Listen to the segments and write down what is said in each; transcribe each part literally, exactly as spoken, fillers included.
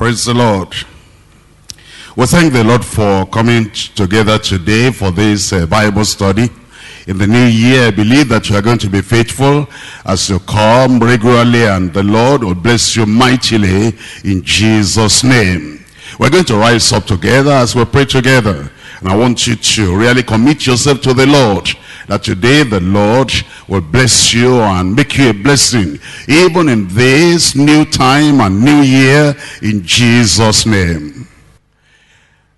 Praise the Lord. We thank the Lord for coming together today for this uh, Bible study. In the new year, I believe that you are going to be faithful as you come regularly, and the Lord will bless you mightily in Jesus' name. We're going to rise up together as we pray together. And I want you to really commit yourself to the Lord, that today the Lord will bless you and make you a blessing, even in this new time and new year, in Jesus' name.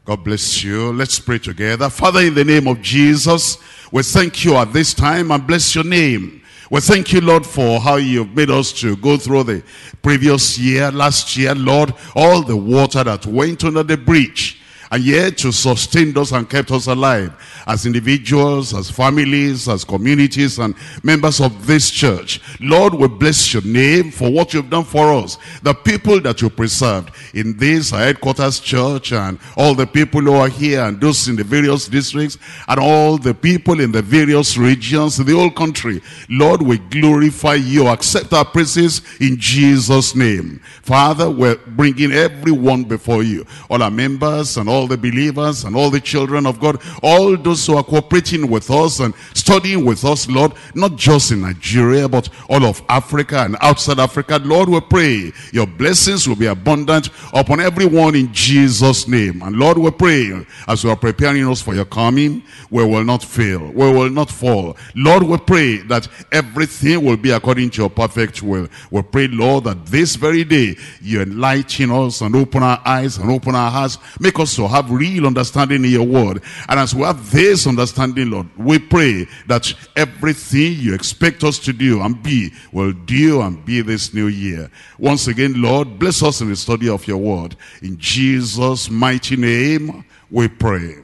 God bless you. Let's pray together. Father, in the name of Jesus, we thank you at this time and bless your name. We thank you, Lord, for how you've made us to go through the previous year, last year, Lord, all the water that went under the bridge. And yet you sustained us and kept us alive as individuals, as families, as communities, and members of this church. Lord, we bless your name for what you've done for us. The people that you preserved in this headquarters church, and all the people who are here, and those in the various districts, and all the people in the various regions in the whole country. Lord, we glorify you. Accept our praises in Jesus' name. Father, we're bringing everyone before you. All our members and all all the believers and all the children of God, all those who are cooperating with us and studying with us, Lord, not just in Nigeria, but all of Africa and outside Africa. Lord, we pray your blessings will be abundant upon everyone in Jesus' name. And Lord, we pray as you are preparing us for your coming, we will not fail, we will not fall. Lord, we pray that everything will be according to your perfect will. We pray, Lord, that this very day you enlighten us and open our eyes and open our hearts, make us to have real understanding in your word. And as we have this understanding, Lord, we pray that everything you expect us to do and be will do and be this new year. Once again, Lord, bless us in the study of your word. In Jesus' mighty name we pray.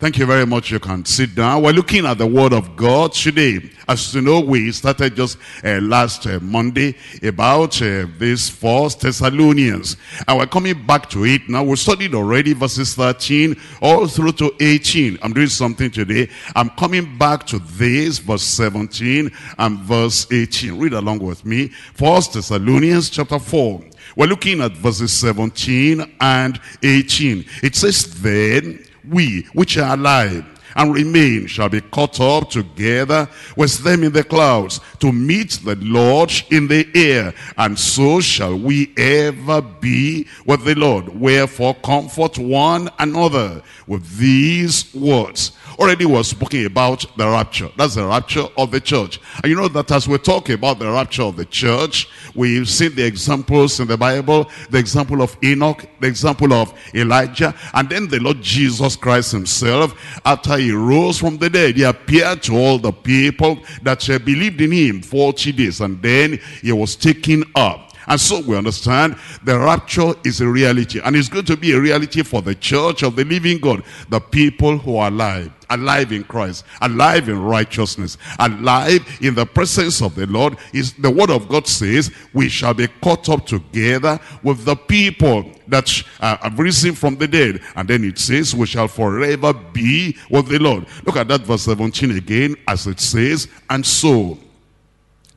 Thank you very much. You can sit down. We're looking at the Word of God today. As you know, we started just uh, last uh, Monday about uh, this First Thessalonians. And we're coming back to it now. We studied already verses thirteen all through to eighteen. I'm doing something today. I'm coming back to this verse seventeen and verse eighteen. Read along with me. First Thessalonians chapter four. We're looking at verses seventeen and eighteen. It says, then we which are alive and remain shall be caught up together with them in the clouds to meet the Lord in the air, and so shall we ever be with the Lord. Wherefore comfort one another with these words. Already we're speaking about the rapture. That's the rapture of the church. And you know that as we talk about the rapture of the church, we've seen the examples in the Bible, the example of Enoch, the example of Elijah, and then the Lord Jesus Christ himself, after he rose from the dead, he appeared to all the people that believed in him forty days, and then he was taken up. And so we understand the rapture is a reality, and it's going to be a reality for the church of the living God, the people who are alive. Alive in Christ, alive in righteousness, alive in the presence of the Lord. Is the word of God says we shall be caught up together with the people that uh, have risen from the dead. And then it says we shall forever be with the Lord. Look at that verse seventeen again, as it says, and so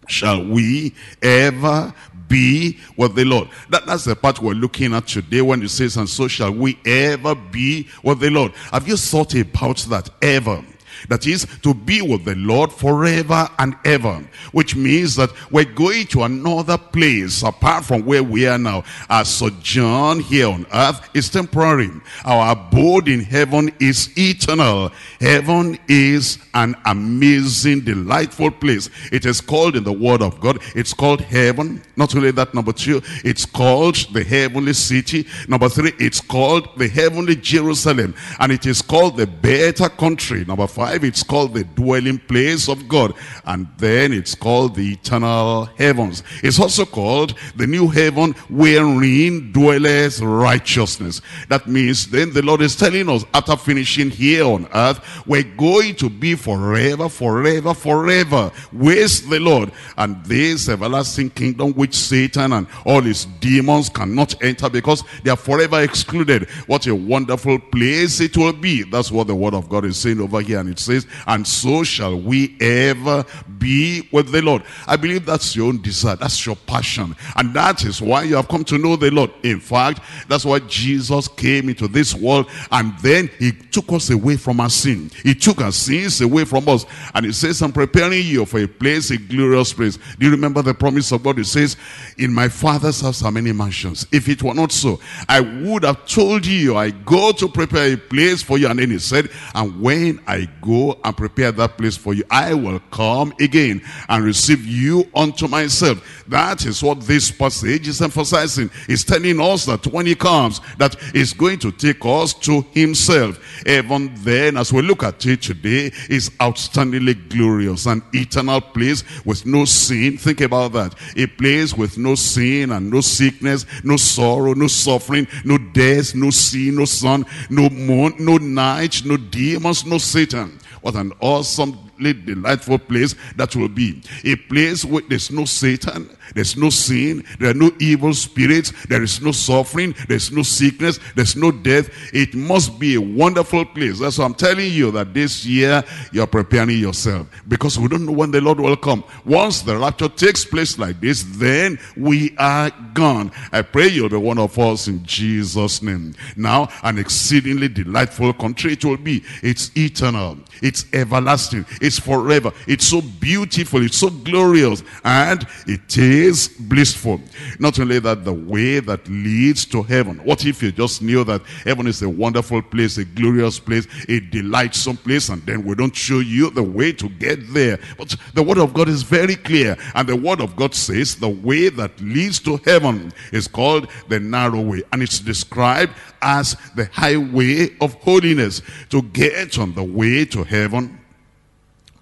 shall we ever be with the Lord. That, that's the part we're looking at today when it says, and so shall we ever be with the Lord. Have you thought about that? Ever. That is, to be with the Lord forever and ever. Which means that we're going to another place apart from where we are now. Our sojourn here on earth is temporary. Our abode in heaven is eternal. Heaven is an amazing, delightful place. It is called in the Word of God, it's called heaven. Not only that, number two, it's called the heavenly city. Number three, it's called the heavenly Jerusalem. And it is called the better country. Number five, it's called the dwelling place of God, and then it's called the eternal heavens. It's also called the new heaven wherein dwelleth righteousness. That means then the Lord is telling us, after finishing here on earth, we're going to be forever, forever, forever with the Lord, and this everlasting kingdom which Satan and all his demons cannot enter because they are forever excluded. What a wonderful place it will be. That's what the Word of God is saying over here, and it says, and so shall we ever be with the Lord. I believe that's your own desire. That's your passion. And that is why you have come to know the Lord. In fact, that's why Jesus came into this world, and then he took us away from our sin. He took our sins away from us. And he says, I'm preparing you for a place, a glorious place. Do you remember the promise of God? It says, in my Father's house are many mansions. If it were not so, I would have told you, I go to prepare a place for you. And then he said, and when I go and prepare that place for you, I will come again and receive you unto myself. That is what this passage is emphasizing. It's telling us that when he comes, that he's going to take us to himself. Even then, as we look at it today, it's outstandingly glorious, an eternal place with no sin. Think about that. A place with no sin and no sickness, no sorrow, no suffering, no death, no sea, no sun, no moon, no night, no demons, no Satan. What an awesome, delightful place that will be. A place where there's no Satan, there's no sin, there are no evil spirits, there is no suffering, there's no sickness, there's no death. It must be a wonderful place. That's why I'm telling you that this year you're preparing yourself, because we don't know when the Lord will come. Once the rapture takes place like this, then we are gone. I pray you'll be one of us in Jesus' name. Now, an exceedingly delightful country it will be. It's eternal, it's everlasting, it's forever, it's so beautiful, it's so glorious, and it is is blissful. Not only that, the way that leads to heaven. What if you just knew that heaven is a wonderful place, a glorious place, a delightsome place, and then we don't show you the way to get there? But the word of God is very clear, and the word of God says the way that leads to heaven is called the narrow way, and it's described as the highway of holiness. To get on the way to heaven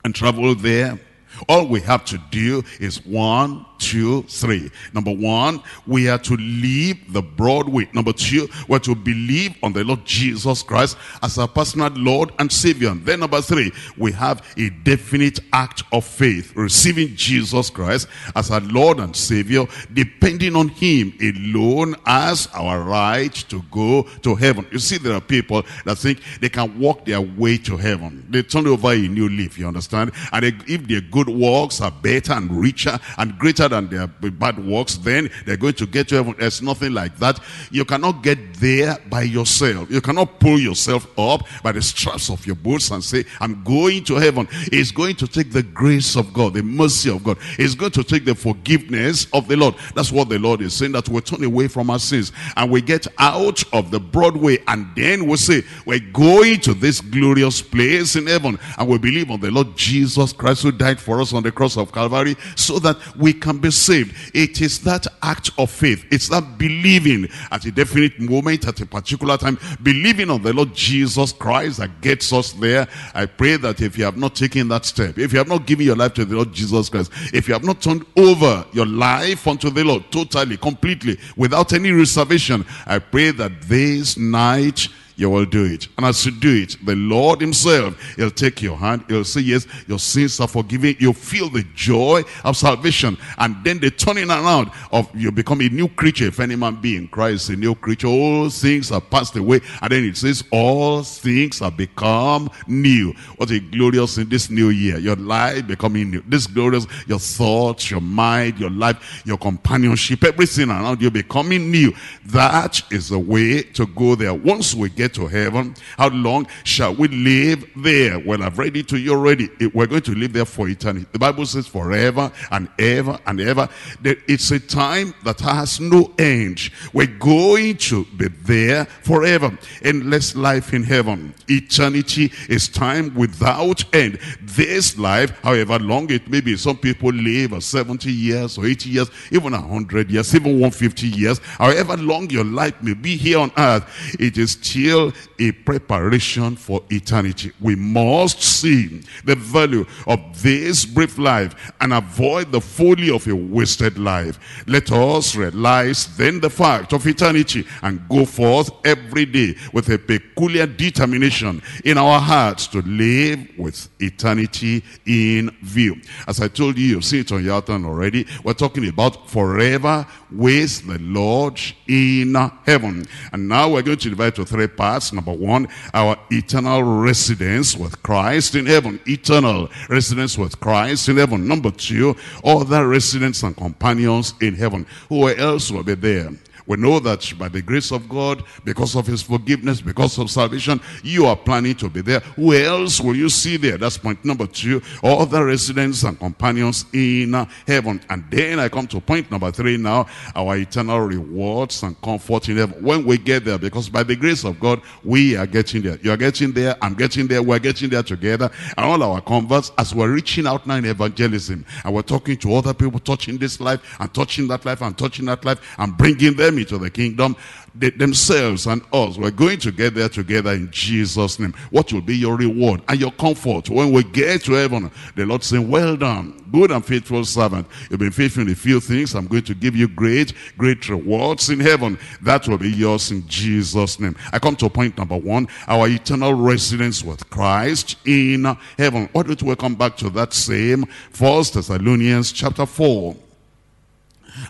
and travel there, all we have to do is one, two, three. Number one, we are to leave the broad way. Number two, we are to believe on the Lord Jesus Christ as our personal Lord and Savior. And then number three, we have a definite act of faith, receiving Jesus Christ as our Lord and Savior, depending on him alone as our right to go to heaven. You see, there are people that think they can walk their way to heaven. They turn over a new leaf, you understand? And they, if their good works are better and richer and greater than their bad works, then they're going to get to heaven. There's nothing like that. You cannot get there by yourself. You cannot pull yourself up by the straps of your boots and say, I'm going to heaven. It's going to take the grace of God, the mercy of God. It's going to take the forgiveness of the Lord. That's what the Lord is saying, that we turn away from our sins and we get out of the broad way, and then we say, we're going to this glorious place in heaven, and we believe on the Lord Jesus Christ, who died for us on the cross of Calvary, so that we can be saved. It is that act of faith. It's that believing at a definite moment, at a particular time, believing on the Lord Jesus Christ, that gets us there. I pray that if you have not taken that step, if you have not given your life to the Lord Jesus Christ, if you have not turned over your life unto the Lord totally, completely, without any reservation, I pray that this night you will do it. And as you do it, the Lord himself, he'll take your hand, he'll say, yes, your sins are forgiven. You'll feel the joy of salvation. And then the turning around of you become a new creature. If any man be in Christ, a new creature, all things are passed away. And then it says, all things are become new. What a glorious in this new year. Your life becoming new. This glorious, your thoughts, your mind, your life, your companionship, everything around you becoming new. That is the way to go there. Once we get to heaven, how long shall we live there? Well, I've read it to you already. We're going to live there for eternity. The Bible says forever and ever and ever. It's a time that has no end. We're going to be there forever. Endless life in heaven. Eternity is time without end. This life, however long it may be, some people live seventy years or eighty years, even one hundred years, even one hundred fifty years. However long your life may be here on earth, it is still a preparation for eternity. We must see the value of this brief life and avoid the folly of a wasted life. Let us realize then the fact of eternity and go forth every day with a peculiar determination in our hearts to live with eternity in view. As I told you, you've seen it on your outline already. We're talking about forever with the Lord in heaven. And now we're going to divide to three parts. hearts. Number one, our eternal residence with Christ in heaven. Eternal residence with Christ in heaven. Number two, other residents and companions in heaven. Who else will be there? We know that by the grace of God, because of his forgiveness, because of salvation, you are planning to be there. Who else will you see there? That's point number two. All the residents and companions in heaven. And then I come to point number three now. Our eternal rewards and comfort in heaven. When we get there, because by the grace of God, we are getting there. You are getting there. I'm getting there. We're getting there together. And all our converts, as we're reaching out now in evangelism, and we're talking to other people, touching this life, and touching that life, and touching that life, and bringing them to the kingdom, they, themselves and us, we're going to get there together in Jesus' name. What will be your reward and your comfort when we get to heaven? The Lord saying, well done, good and faithful servant. You've been faithful in a few things. I'm going to give you great, great rewards in heaven. That will be yours in Jesus' name. I come to point number one, our eternal residence with Christ in heaven. Why don't we come back to that same First Thessalonians chapter four.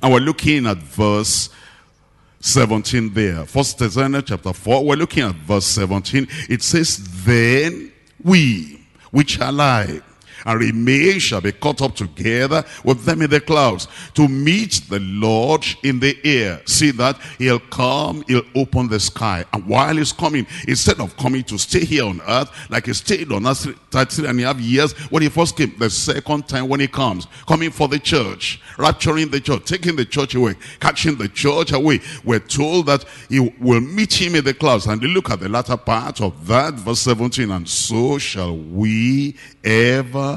And we're looking at verse seventeen there. First Thessalonians chapter four, we're looking at verse seventeen. It says, then we which are alive and remain shall be caught up together with them in the clouds to meet the Lord in the air. See that? He'll come, he'll open the sky. And while he's coming, instead of coming to stay here on earth, like he stayed on earth three and a half years when he first came, the second time when he comes, coming for the church, rapturing the church, taking the church away, catching the church away, we're told that he will meet him in the clouds. And look at the latter part of that, verse seventeen, and so shall we ever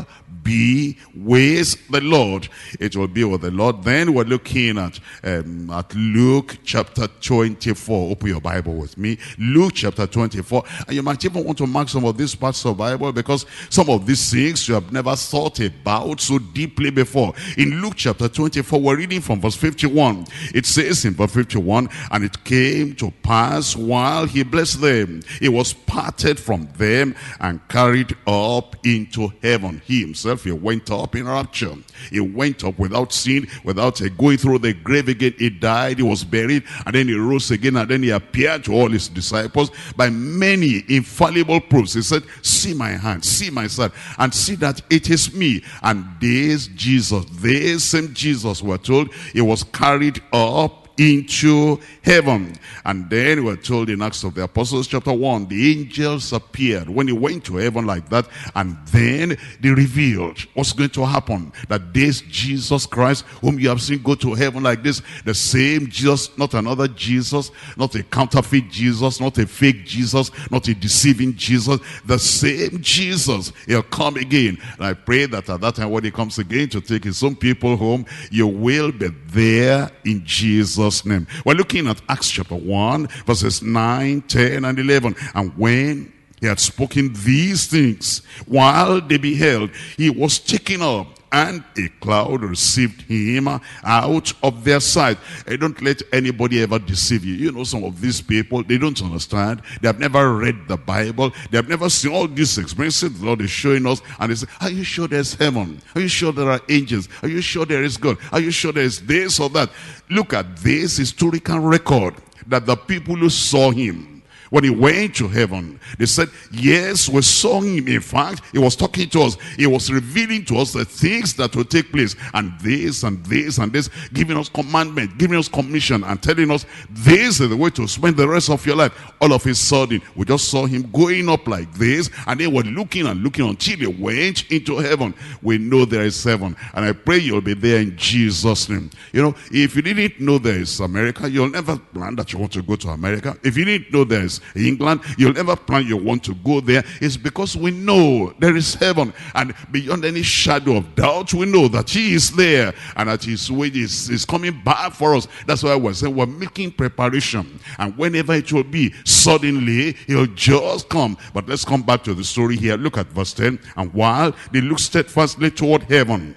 be with the Lord. It will be with the Lord. Then we're looking at um, at Luke chapter twenty-four. Open your Bible with me. Luke chapter twenty-four. And you might even want to mark some of these parts of the Bible, because some of these things you have never thought about so deeply before. In Luke chapter twenty-four, we're reading from verse fifty-one. It says in verse fifty-one, and it came to pass while he blessed them, he was parted from them and carried up into heaven. He himself, he went up in rapture. He went up without sin, without uh, going through the grave again. He died, he was buried, and then he rose again, and then he appeared to all his disciples by many infallible proofs. He said, see my hand, see my side, and see that it is me. And this Jesus, this same Jesus, we're told, he was carried up into heaven. And then we're told in Acts of the Apostles chapter one, the angels appeared when he went to heaven like that, and then they revealed what's going to happen, that this Jesus Christ whom you have seen go to heaven like this, the same Jesus, not another Jesus, not a counterfeit Jesus, not a fake Jesus, not a deceiving Jesus, the same Jesus, he'll come again. And I pray that at that time when he comes again to take his own people home, you will be there in Jesus' name. We're looking at Acts chapter one, verses nine, ten, and eleven. And when he had spoken these things, while they beheld, he was taken up, and a cloud received him out of their sight. And don't let anybody ever deceive you. You know, some of these people, they don't understand. They have never read the Bible. They have never seen all these experiences the Lord is showing us. And they say, are you sure there's heaven? Are you sure there are angels? Are you sure there is God? Are you sure there is this or that? Look at this historical record that the people who saw him, when he went to heaven, they said, yes, we saw him. In fact, he was talking to us. He was revealing to us the things that will take place. And this and this and this, giving us commandment, giving us commission, and telling us this is the way to spend the rest of your life. All of a sudden, we just saw him going up like this. And they were looking and looking until they went into heaven. We know there is heaven. And I pray you'll be there in Jesus' name. You know, if you didn't know there is America, you'll never plan that you want to go to America. If you didn't know there is England, you'll ever plan you want to go there. It's because we know there is heaven, and beyond any shadow of doubt, we know that he is there, and that his wages is coming back for us. That's why we're saying we're making preparation, and whenever it will be, suddenly he'll just come. But let's come back to the story here. Look at verse ten. And while they looked steadfastly toward heaven,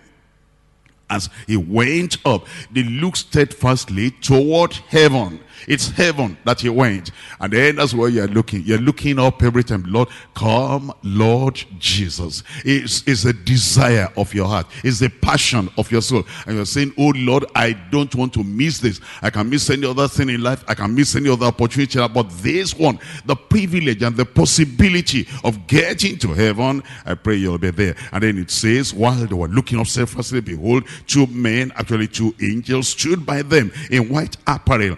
As he went up, they looked steadfastly toward heaven. It's heaven that he went. And then that's where you're looking. You're looking up every time. Lord, come, Lord Jesus. It's, it's a desire of your heart. It's the passion of your soul. And you're saying, oh Lord, I don't want to miss this. I can miss any other thing in life. I can miss any other opportunity. But this one, the privilege and the possibility of getting to heaven, I pray you'll be there. And then it says, while they were looking up steadfastly, behold, two men, actually two angels, stood by them in white apparel,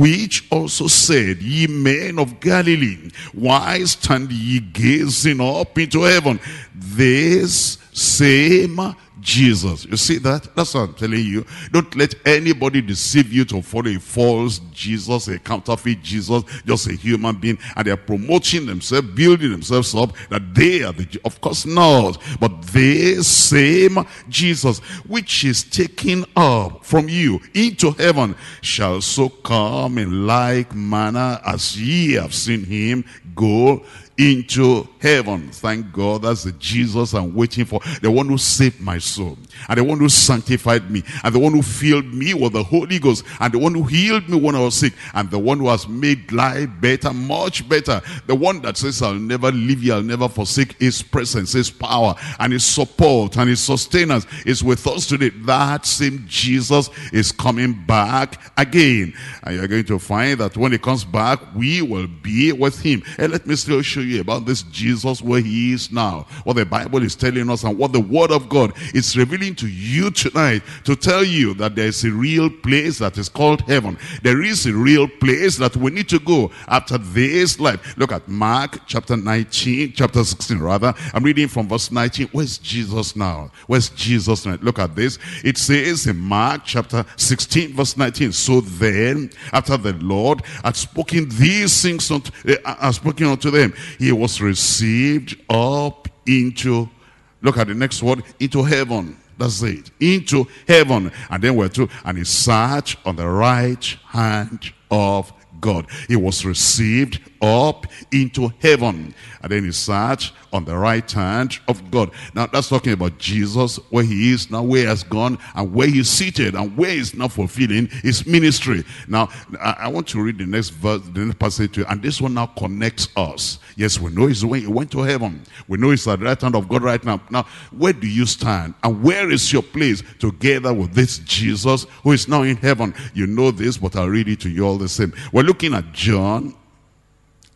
which also said, ye men of Galilee, why stand ye gazing up into heaven? This same Jesus. You see that? That's what I'm telling you. Don't let anybody deceive you to follow a false Jesus, a counterfeit Jesus, just a human being. And they're promoting themselves, building themselves up, that they are the, of course not. But the same Jesus, which is taken up from you into heaven, shall so come in like manner as ye have seen him go into heaven. Thank God, that's the Jesus I'm waiting for. The one who saved my soul, and the one who sanctified me, and the one who filled me with the Holy Ghost, and the one who healed me when I was sick, and the one who has made life better, much better. The one that says, I'll never leave you, I'll never forsake. His presence, his power, and his support, and his sustenance is with us today. That same Jesus is coming back again. And you're going to find that when he comes back, we will be with him. And let me still show you about this Jesus, where he is now, what the Bible is telling us, and what the Word of God is revealing to you tonight, to tell you that there is a real place that is called heaven. There is a real place that we need to go after this life. Look at Mark chapter nineteen, chapter sixteen rather. I'm reading from verse nineteen. Where's Jesus now? Where's Jesus now? Look at this. It says in Mark chapter sixteen, verse nineteen. So then, after the Lord had spoken these things unto, uh, had spoken unto them, he was received up into, look at the next word, into heaven. That's it. Into heaven. And then we're to, and he sat on the right hand of God. He was received up into heaven. And then he sat on the right hand of God. Now that's talking about Jesus, where he is now, where he has gone, and where he's seated, and where he's now fulfilling his ministry. Now I, I want to read the next verse, the next passage to you, and this one now connects us. Yes, we know he's when he went to heaven. We know he's at the right hand of God right now. Now, where do you stand, and where is your place together with this Jesus who is now in heaven? You know this, but I'll read it to you all the same. We're looking at John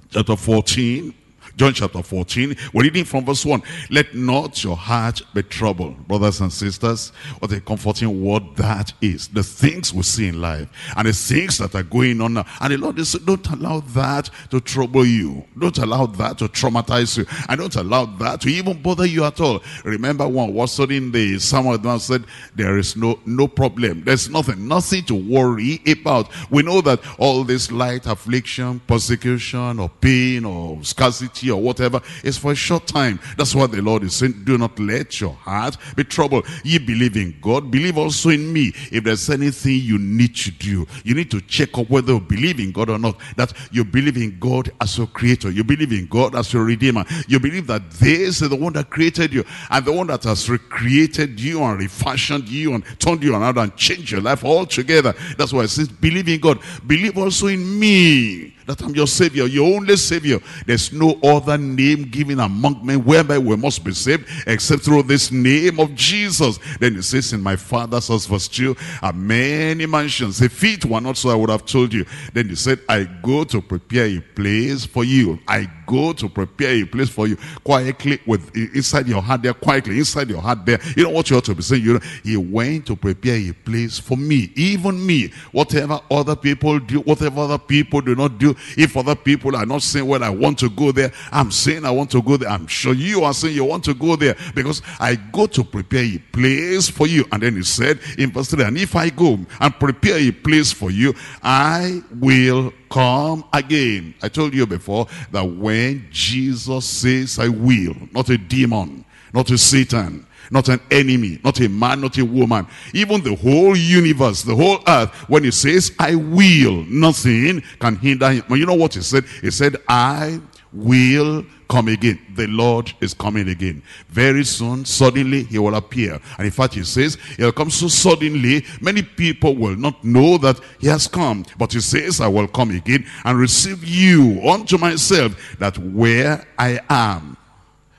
chapter fourteen. John chapter fourteen, we're reading from verse one. Let not your heart be troubled, brothers and sisters. What a comforting word that is. The things we see in life, and the things that are going on now. And the Lord is saying, don't allow that to trouble you. Don't allow that to traumatize you. And don't allow that to even bother you at all. Remember when I was studying the Psalm of God, said, there is no, no problem. There's nothing, nothing to worry about. We know that all this light affliction, persecution, or pain, or scarcity, or whatever, is for a short time. That's what the Lord is saying. Do not let your heart be troubled. Ye believe in God, believe also in me. If there's anything you need to do, you need to check up whether you believe in God or not. That you believe in God as your creator, you believe in God as your redeemer, you believe that this is the one that created you, and the one that has recreated you and refashioned you and turned you around and changed your life altogether. That's why it says believe in God, believe also in me, that I'm your savior, your only savior. There's no other name given among men whereby we must be saved, except through this name of Jesus. Then it says in my Father's house, verse two, are many mansions. If it were not so, I would have told you. Then he said, I go to prepare a place for you. I go to prepare a place for you. Quietly, with inside your heart there, quietly, inside your heart there. You know what you ought to be saying? You know, he went to prepare a place for me, even me. Whatever other people do, whatever other people do not do, if other people are not saying, well, I want to go there, I'm saying I want to go there. I'm sure you are saying you want to go there, because I go to prepare a place for you. And then he said in verse three, and if I go and prepare a place for you, I will come again. I told you before that when Jesus says I will, not a demon, not a Satan, not an enemy, not a man, not a woman, even the whole universe, the whole earth, when he says I will, nothing can hinder him. You know what he said? He said I will come again. The Lord is coming again. Very soon, suddenly, he will appear. And in fact, he says, he'll come so suddenly, many people will not know that he has come. But he says, I will come again and receive you unto myself, that where I am,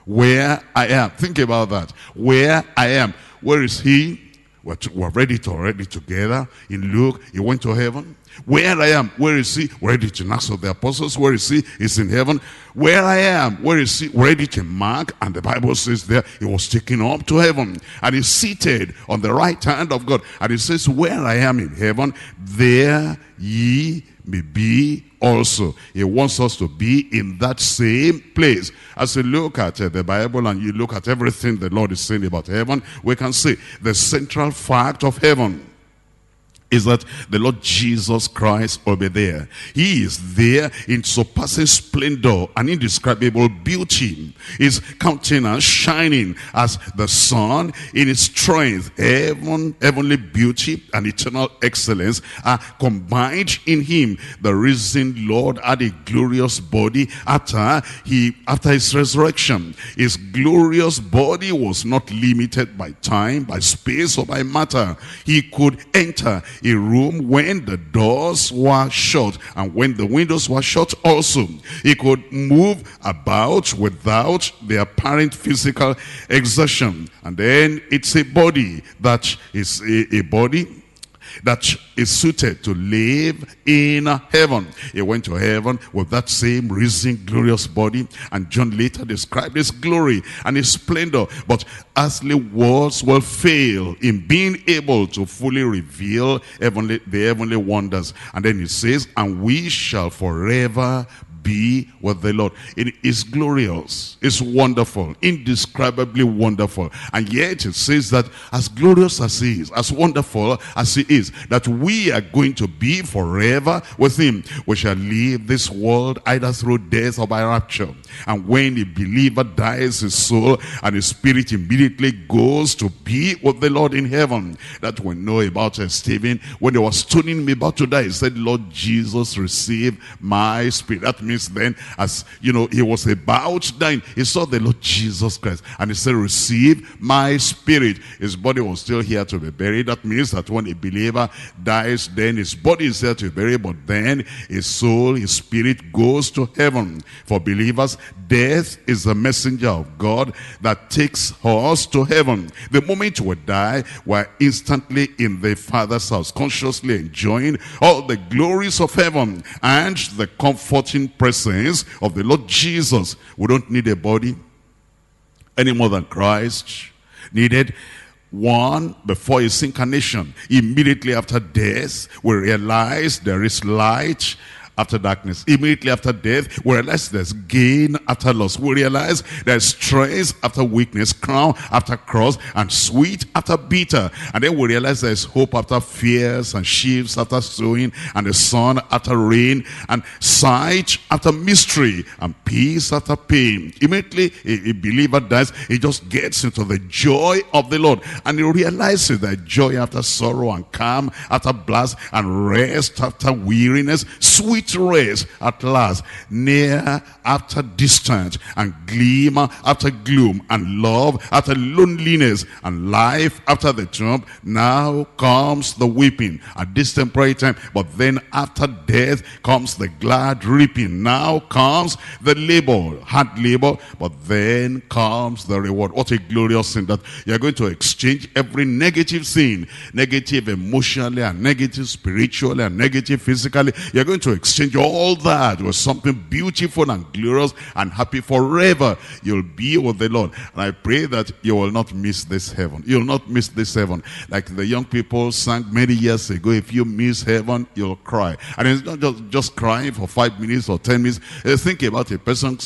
where I am, think about that, where I am, where is he? We're, to, we're ready to already together. In Luke, he went to heaven. Where I am, where is he? We're ready to Acts of the Apostles. Where is he? He's in heaven. Where I am, where is he? We're ready to Mark. And the Bible says there, he was taken up to heaven. And he's seated on the right hand of God. And it says, where I am in heaven, there ye may be also. He wants us to be in that same place. As we look at uh, the Bible and you look at everything the Lord is saying about heaven, we can see the central fact of heaven is that the Lord Jesus Christ will be there. He is there in surpassing splendor and indescribable beauty. His countenance shining as the sun in its strength. Heaven, heavenly beauty and eternal excellence are combined in him. The risen Lord had a glorious body after he after his resurrection. His glorious body was not limited by time, by space, or by matter. He could enter a room when the doors were shut and when the windows were shut also. He could move about without the apparent physical exertion. And then it's a body that is a, a body that is suited to live in heaven. He went to heaven with that same risen, glorious body. And John later described his glory and his splendor. But earthly words will fail in being able to fully reveal heavenly, the heavenly wonders. And then he says, and we shall forever be with the Lord. It is glorious. It's wonderful. Indescribably wonderful. And yet it says that as glorious as he is, as wonderful as he is, that we are going to be forever with him. We shall leave this world either through death or by rapture. And when a believer dies, his soul and his spirit immediately goes to be with the Lord in heaven. That we know about uh, Stephen. When they were stoning me about to die, he said, Lord Jesus, receive my spirit. That means then, as you know, he was about dying, he saw the Lord Jesus Christ and he said, receive my spirit. His body was still here to be buried. That means that when a believer dies, then his body is there to be buried, but then his soul, his spirit goes to heaven. For believers, death is the messenger of God that takes us to heaven. The moment we die, we're instantly in the Father's house, consciously enjoying all the glories of heaven and the comforting presence presence of the Lord Jesus. We don't need a body any more than Christ needed one before his incarnation. Immediately after death, we realize there is light after darkness. Immediately after death, we realize there's gain after loss. We realize there's strength after weakness, crown after cross, and sweet after bitter. And then we realize there's hope after fears, and sheaves after sowing, and the sun after rain, and sight after mystery, and peace after pain. Immediately a, a believer dies, he just gets into the joy of the Lord, and he realizes that joy after sorrow, and calm after blast, and rest after weariness, sweet rest at last, near after distance, and gleam after gloom, and love after loneliness, and life after the trump. Now comes the weeping at this temporary time, but then after death comes the glad reaping. Now comes the labor, hard labor, but then comes the reward. What a glorious thing, that you're going to exchange every negative thing, negative emotionally and negative spiritually and negative physically. You're going to exchange Change all that with something beautiful and glorious and happy forever. You'll be with the Lord. And I pray that you will not miss this heaven. You'll not miss this heaven. Like the young people sang many years ago, if you miss heaven, you'll cry. And it's not just, just crying for five minutes or ten minutes. Think about a person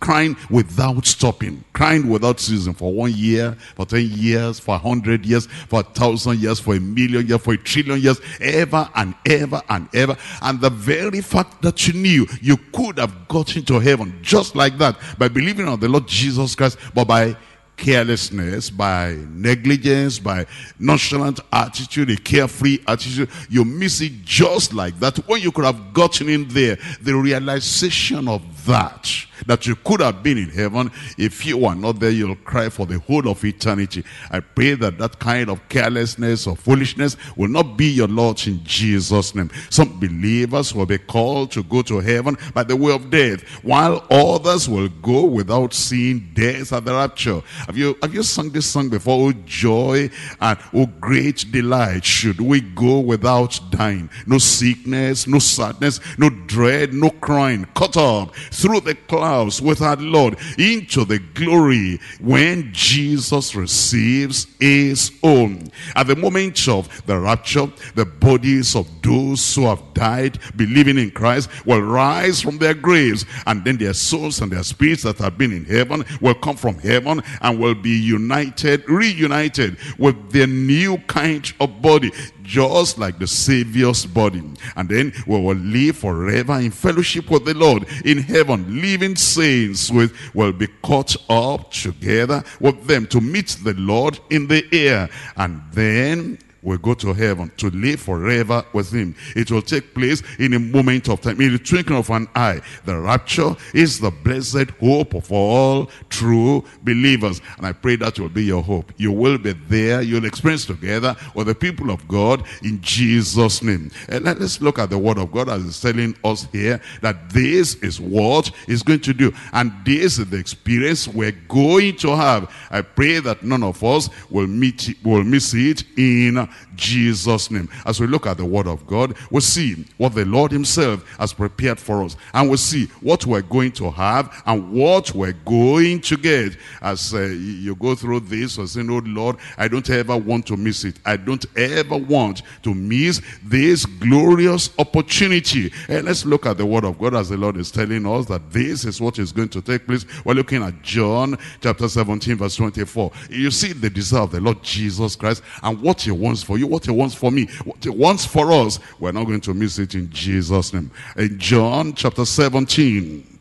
crying without stopping, crying without ceasing for one year, for ten years, for a hundred years, for a thousand years, for a million years, for a trillion years, ever and ever and ever. And the very fact that you knew you could have gotten to heaven just like that by believing on the Lord Jesus Christ, but by carelessness, by negligence, by nonchalant attitude, a carefree attitude, you miss it just like that when you could have gotten in there. The realization of that, that you could have been in heaven. If you are not there, you'll cry for the whole of eternity. I pray that that kind of carelessness or foolishness will not be your lot in Jesus' name. Some believers will be called to go to heaven by the way of death, while others will go without seeing death at the rapture. Have you, have you sung this song before? Oh joy and oh great delight, should we go without dying? No sickness, no sadness, no dread, no crying. Cut up through the clouds with our Lord into the glory when Jesus receives his own. At the moment of the rapture, the bodies of those who have died believing in Christ will rise from their graves, and then their souls and their spirits that have been in heaven will come from heaven and will be united, reunited with their new kind of body, just like the Savior's body. And then we will live forever in fellowship with the Lord in heaven. Living saints with will be caught up together with them to meet the Lord in the air, and then will go to heaven to live forever with him. It will take place in a moment of time, in the twinkling of an eye. The rapture is the blessed hope of all true believers. And I pray that will be your hope. You will be there. You'll experience together with the people of God in Jesus' name. And let's look at the word of God as it's telling us here that this is what it's going to do. And this is the experience we're going to have. I pray that none of us will, meet, will miss it in Jesus' name. As we look at the word of God, we'll see what the Lord himself has prepared for us, and we'll see what we're going to have and what we're going to get. As uh, you go through this, you're saying, oh Lord, I don't ever want to miss it. I don't ever want to miss this glorious opportunity. And let's look at the word of God as the Lord is telling us that this is what is going to take place. We're looking at John chapter seventeen verse twenty-four. You see the desire of the Lord Jesus Christ and what he wants for you, what he wants for me, what he wants for us. We're not going to miss it in Jesus' name. In John chapter seventeen,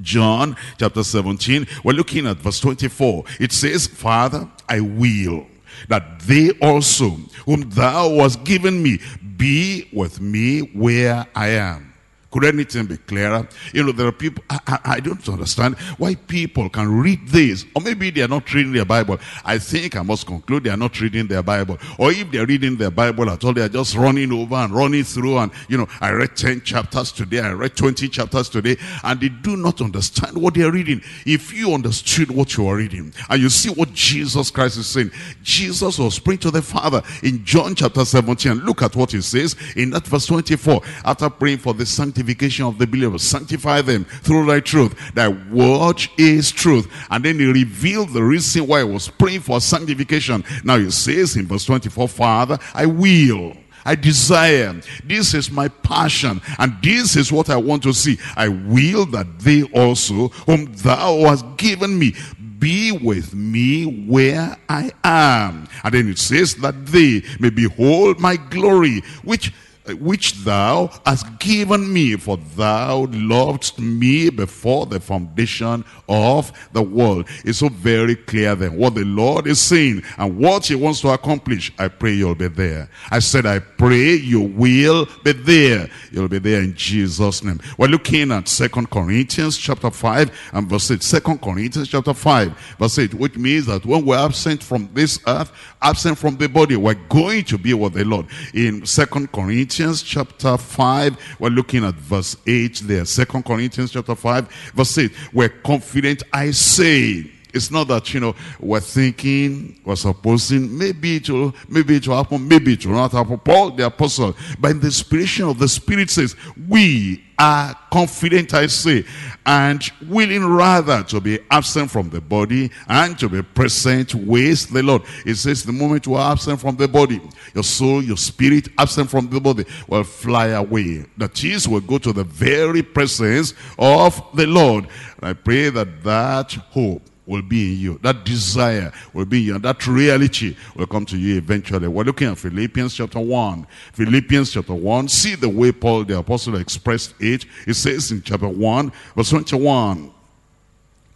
John chapter seventeen, we're looking at verse twenty-four. It says, Father, I will that they also whom thou hast given me be with me where I am. Could anything be clearer? You know, there are people, I, I, I don't understand why people can read this. Or maybe they are not reading their Bible. I think I must conclude they are not reading their Bible. Or if they are reading their Bible at all, they are just running over and running through. And, you know, I read ten chapters today, I read twenty chapters today. And they do not understand what they are reading. If you understood what you are reading, and you see what Jesus Christ is saying, Jesus was praying to the Father in John chapter seventeen. And look at what he says in that verse twenty-four. After praying for the sanctification of the believers, sanctify them through thy truth. Thy word is truth. And then he revealed the reason why he was praying for sanctification. Now he says in verse twenty-four, Father, I will. I desire. This is my passion. And this is what I want to see. I will that they also, whom thou hast given me, be with me where I am. And then it says that they may behold my glory, which which thou hast given me, for thou loved me before the foundation of the world. It's so very clear then what the Lord is saying and what he wants to accomplish. I pray you'll be there. I said I pray you will be there. You'll be there in Jesus' name. We're looking at Second Corinthians chapter five and verse eight. Second Corinthians chapter five verse eight, which means that when we're absent from this earth, absent from the body, we're going to be with the Lord. In Second Corinthians chapter five, we're looking at verse eight there. Second Corinthians chapter five verse eight. We're confident, I say. It's not that, you know, we're thinking, we're supposing, maybe it will, maybe it will happen, maybe it will not happen. Paul the apostle, by the inspiration of the Spirit, says, we are confident, I say, and willing rather to be absent from the body and to be present with the Lord. It says the moment you are absent from the body, your soul, your spirit, absent from the body, will fly away. That is, will go to the very presence of the Lord. And I pray that that hope will be in you. That desire will be in you. And that reality will come to you eventually. We're looking at Philippians chapter one. Philippians chapter one. See the way Paul the apostle expressed it. It says in chapter one, verse twenty-one,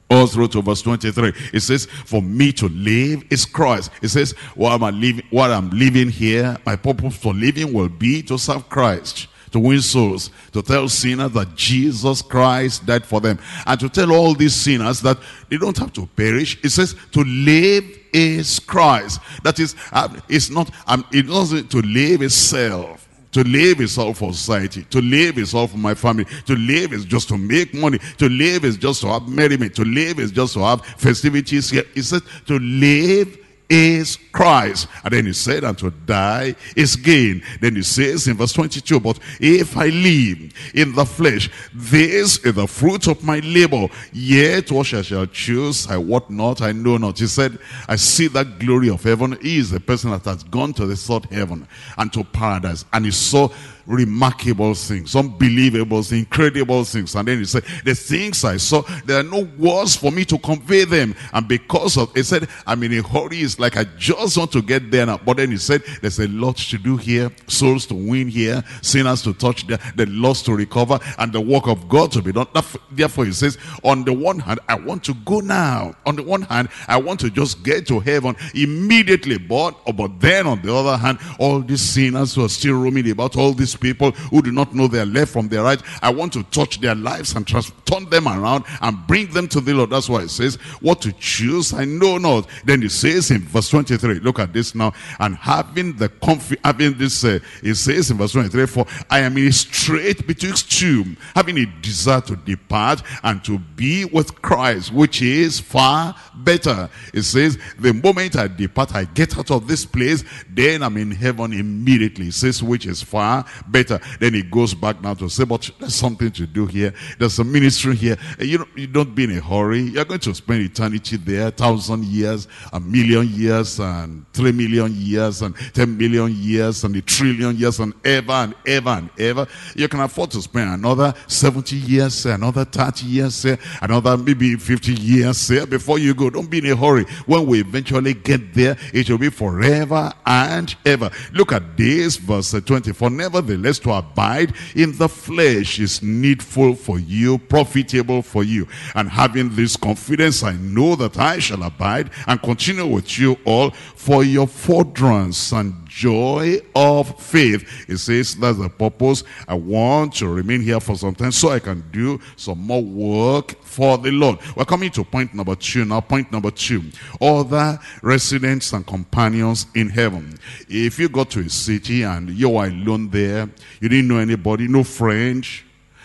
all through to verse twenty-three. It says, for me to live is Christ. It says, while I'm living, while I'm living here, my purpose for living will be to serve Christ. to win souls, to tell sinners that Jesus Christ died for them, and to tell all these sinners that they don't have to perish. It says to live is Christ. That is, um, it's not, um, it doesn't, to live is self. To live is all for society. To live is all for my family. To live is just to make money. To live is just to have merriment. To live is just to have festivities here. It says to live is Christ. And then he said, and to die is gain. Then he says in verse twenty-two, but if I live in the flesh, this is the fruit of my labor. Yet what I shall choose, I wot not, I know not. He said, I see that glory of heaven. He is the person that has gone to the third heaven and to paradise. And he saw remarkable things, unbelievable things, incredible things. And then he said, the things I saw, there are no words for me to convey them. And because of, he said, I'm in a hurry. It's like I just want to get there now. But then he said, there's a lot to do here, souls to win here, sinners to touch there, the lost to recover, and the work of God to be done. Therefore he says, on the one hand, I want to go now. On the one hand, I want to just get to heaven immediately. But, but then on the other hand, all these sinners who are still roaming about, all these people who do not know their left from their right, I want to touch their lives and trans turn them around and bring them to the Lord. That's why it says, what to choose I know not. Then it says in verse twenty-three, look at this now, and having the confidence, having this, uh, it says in verse twenty-three, for I am in a strait betwixt two, having a desire to depart and to be with Christ, which is far better. It says, the moment I depart, I get out of this place, then I'm in heaven immediately. It says, which is far better. Then he goes back now to say, but there's something to do here, there's a ministry here. You don't, you don't be in a hurry. You're going to spend eternity there, a thousand years, a million years, and three million years, and ten million years, and a trillion years, and ever and ever and ever. You can afford to spend another seventy years, another thirty years, another maybe fifty years before you go. Don't be in a hurry. When we eventually get there, it will be forever and ever. Look at this, verse twenty-four. Nevertheless, lest to abide in the flesh is needful for you, profitable for you. And having this confidence, I know that I shall abide and continue with you all for your forbearance and joy of faith. It says that's the purpose. I want to remain here for some time so I can do some more work for the Lord. We're coming to point number two now. Point number two, other residents and companions in heaven. If you go to a city and you are alone there, you didn't know anybody, no friend,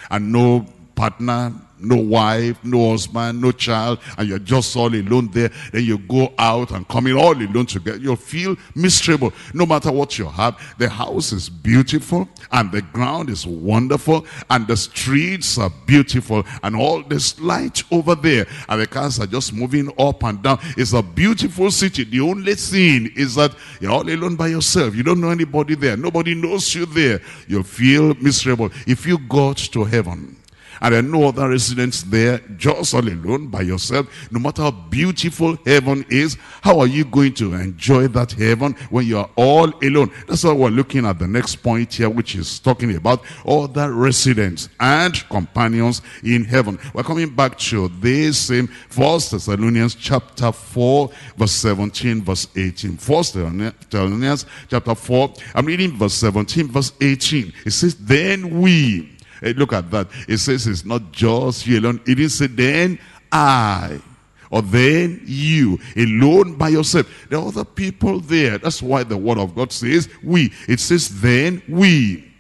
and no partner, no wife, no husband, no child, and you're just all alone there, then you go out and come in all alone together, you'll feel miserable. No matter what you have, the house is beautiful, and the ground is wonderful, and the streets are beautiful, and all this light over there, and the cars are just moving up and down. It's a beautiful city. The only thing is that you're all alone by yourself. You don't know anybody there. Nobody knows you there. You'll feel miserable. If you got to heaven, and there are no other residents there, just all alone by yourself, no matter how beautiful heaven is, how are you going to enjoy that heaven when you are all alone? That's why we're looking at the next point here, which is talking about other residents and companions in heaven. We're coming back to this same First Thessalonians chapter four, verse seventeen, verse eighteen. First Thessalonians chapter four, I'm reading verse seventeen, verse eighteen. It says, then we... Hey, look at that. It says it's not just you alone. It didn't say then I or then you alone by yourself. There are other people there. That's why the word of God says we. It says then we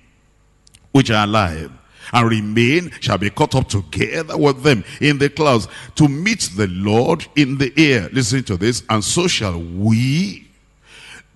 which are alive and remain shall be caught up together with them in the clouds to meet the Lord in the air. Listen to this. And so shall we.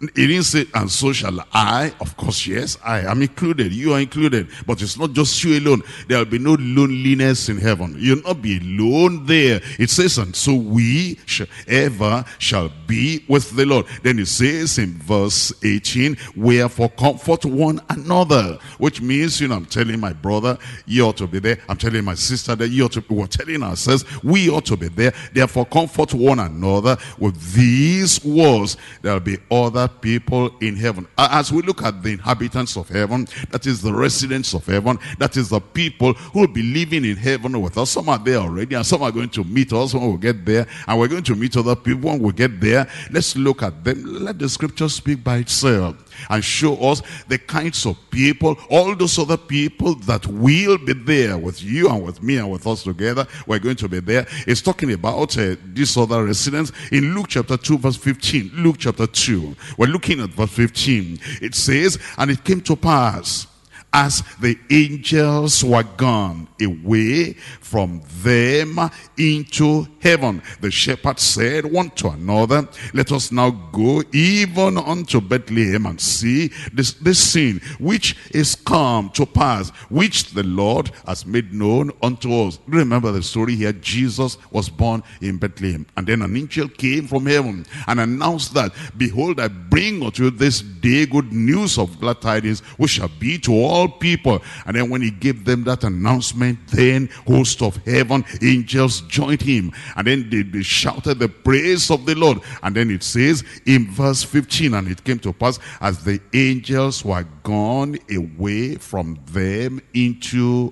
It didn't say, and so shall I. Of course, yes, I am included. You are included. But it's not just you alone. There will be no loneliness in heaven. You'll not be alone there. It says, and so we shall ever shall be with the Lord. Then it says in verse eighteen, wherefore comfort one another. Which means, you know, I'm telling my brother, you ought to be there. I'm telling my sister that you ought to be. We're telling ourselves, we ought to be there. Therefore, comfort one another with these words. There will be other people in heaven. As we look at the inhabitants of heaven, that is the residents of heaven, that is the people who will be living in heaven with us. Some are there already and some are going to meet us when we get there, and we're going to meet other people when we get there. Let's look at them. Let the scripture speak by itself. and show us the kinds of people, all those other people that will be there with you and with me and with us together. We're going to be there. It's talking about uh, these other residents in Luke chapter two verse fifteen. Luke chapter two. We're looking at verse fifteen. It says, and it came to pass, as the angels were gone away from them into heaven, the shepherds said one to another, let us now go even unto Bethlehem and see this, this thing which is come to pass, which the Lord has made known unto us. Remember the story here. Jesus was born in Bethlehem, and then an angel came from heaven and announced that, behold, I bring unto you this day good news of glad tidings, which shall be to all people. And then when he gave them that announcement, then host of heaven angels joined him, and then they, they shouted the praise of the Lord. And then it says in verse fifteen, and it came to pass, as the angels were gone away from them into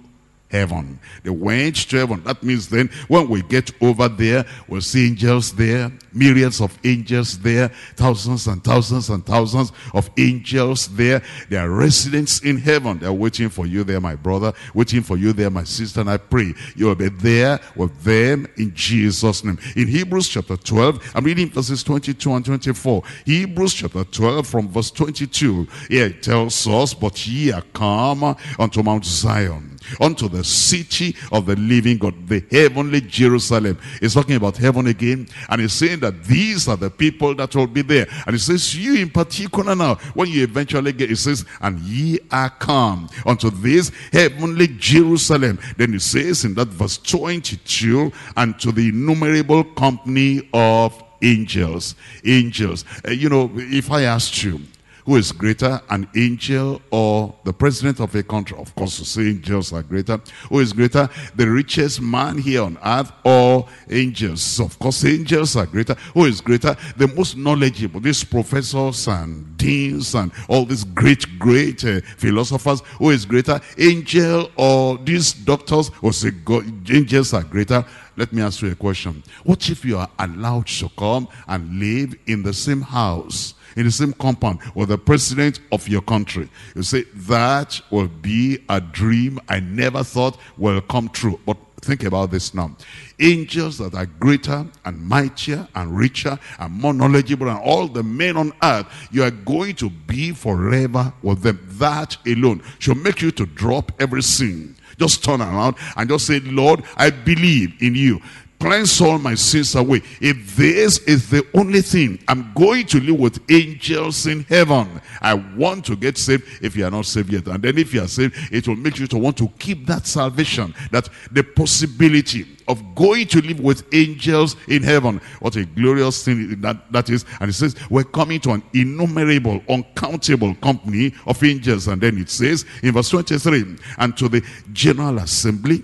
heaven. They went to heaven. That means then when we get over there, we'll see angels there, myriads of angels there, thousands and thousands and thousands of angels there. They are residents in heaven. They are waiting for you there, my brother, waiting for you there, my sister. And I pray you will be there with them in Jesus' name. In Hebrews chapter twelve, I'm reading verses twenty-two and twenty-four. Hebrews chapter twelve from verse twenty-two. Here it tells us, but ye are come unto Mount Zion, unto the city of the living God, the heavenly Jerusalem. It's talking about heaven again, and it's saying that these are the people that will be there. And it says, you in particular now, when you eventually get, it says, and ye are come unto this heavenly Jerusalem. Then it says in that verse twenty-two, and to the innumerable company of angels. Angels. Uh, you know, if I asked you, who is greater, an angel or the president of a country? Of course, you say angels are greater. Who is greater, the richest man here on earth or angels? Of course, angels are greater. Who is greater, the most knowledgeable? These professors and deans and all these great, great uh, philosophers. Who is greater, angel or these doctors? Who say God, angels are greater? Let me ask you a question. What if you are allowed to come and live in the same house, in the same compound, or the president of your country? You say, that will be a dream I never thought will come true. But think about this now. Angels that are greater and mightier and richer and more knowledgeable than all the men on earth, you are going to be forever with them. That alone should make you to drop every sin. Just turn around and just say, Lord, I believe in you. Cleanse all my sins away. If this is the only thing, I'm going to live with angels in heaven. I want to get saved if you are not saved yet. And then if you are saved, it will make you to want to keep that salvation, that the possibility of going to live with angels in heaven. What a glorious thing that, that is. And it says, we're coming to an innumerable, uncountable company of angels. And then it says in verse twenty-three, and to the general assembly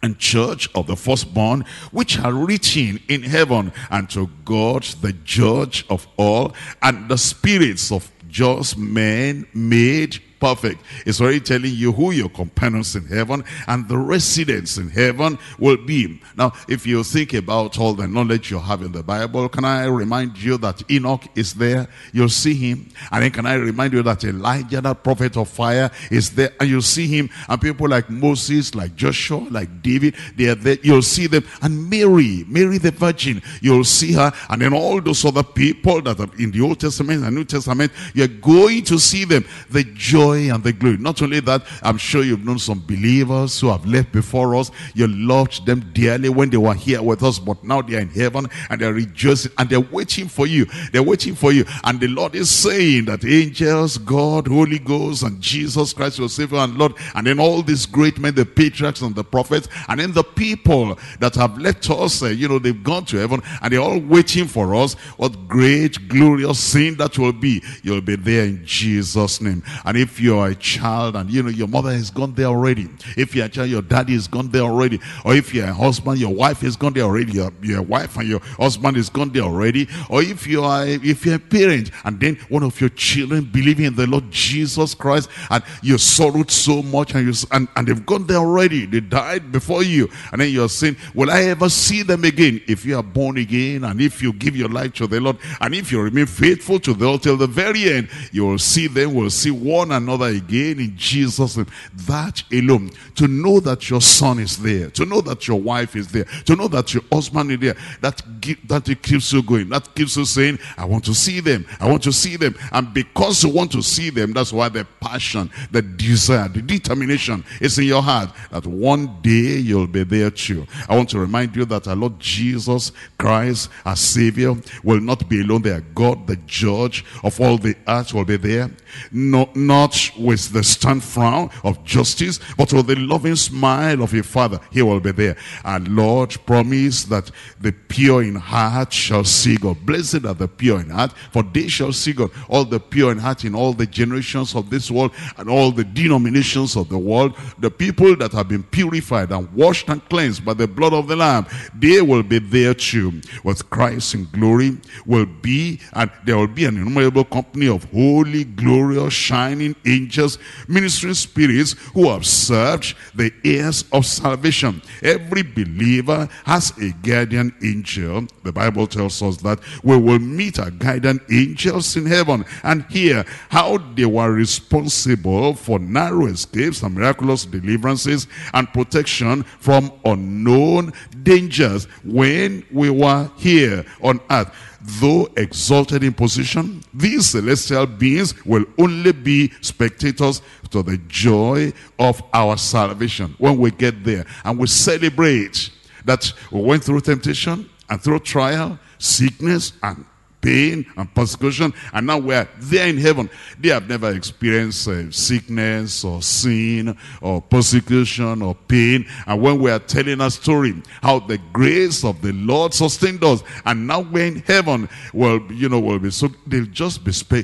and church of the firstborn, which are written in heaven, and to God the judge of all, and the spirits of just men made perfect. It's already telling you who your companions in heaven and the residents in heaven will be. Now, if you think about all the knowledge you have in the Bible, can I remind you that Enoch is there? You'll see him. And then can I remind you that Elijah, that prophet of fire, is there? And you'll see him. And people like Moses, like Joshua, like David, they are there. You'll see them. And Mary, Mary the Virgin, you'll see her. And then all those other people that are in the Old Testament and New Testament, you're going to see them. The joy and the glory. Not only that, I'm sure you've known some believers who have left before us. You loved them dearly when they were here with us, but now they are in heaven and they're rejoicing and they're waiting for you. They're waiting for you. And the Lord is saying that angels, God, Holy Ghost, and Jesus Christ, your Savior and Lord, and then all these great men, the patriarchs and the prophets, and then the people that have left us, uh, you know, they've gone to heaven and they're all waiting for us. What great, glorious thing that will be. You'll be there in Jesus' name. And if If you're a child and you know your mother has gone there already, if you're a child, your daddy has gone there already, or if you're a husband, your wife has gone there already, your, your wife and your husband has gone there already, or if you are if you're a parent and then one of your children believing in the Lord Jesus Christ and you sorrowed so much and you and, and they've gone there already, they died before you, and then you're saying, will I ever see them again? If you are born again and if you give your life to the Lord and if you remain faithful to the Lord till the very end, you will see them, will see one another again in Jesus' name. That alone, to know that your son is there, to know that your wife is there, to know that your husband is there, that, that it keeps you going, that keeps you saying, I want to see them, I want to see them. And because you want to see them, that's why the passion, the desire, the determination is in your heart that one day you'll be there too. I want to remind you that our Lord Jesus Christ, our Savior, will not be alone there. God, the judge of all the earth, will be there. No, not with the stern frown of justice, but with the loving smile of your Father, he will be there. And Lord, promise that the pure in heart shall see God. Blessed are the pure in heart, for they shall see God. All the pure in heart in all the generations of this world and all the denominations of the world, the people that have been purified and washed and cleansed by the blood of the Lamb, they will be there too. With Christ in glory will be, and there will be an innumerable company of holy, glorious, shining angels, ministering spirits who have searched the heirs of salvation. Every believer has a guardian angel. The Bible tells us that we will meet our guardian angels in heaven and hear how they were responsible for narrow escapes and miraculous deliverances and protection from unknown dangers when we were here on earth. Though exalted in position, these celestial beings will only be spectators to the joy of our salvation when we get there. And we celebrate that we went through temptation and through trial, sickness and pain and persecution, and now we are there in heaven. They have never experienced uh, sickness or sin or persecution or pain. And when we are telling a story how the grace of the Lord sustained us, and now we're in heaven, well, you know, we'll be so they'll just be spe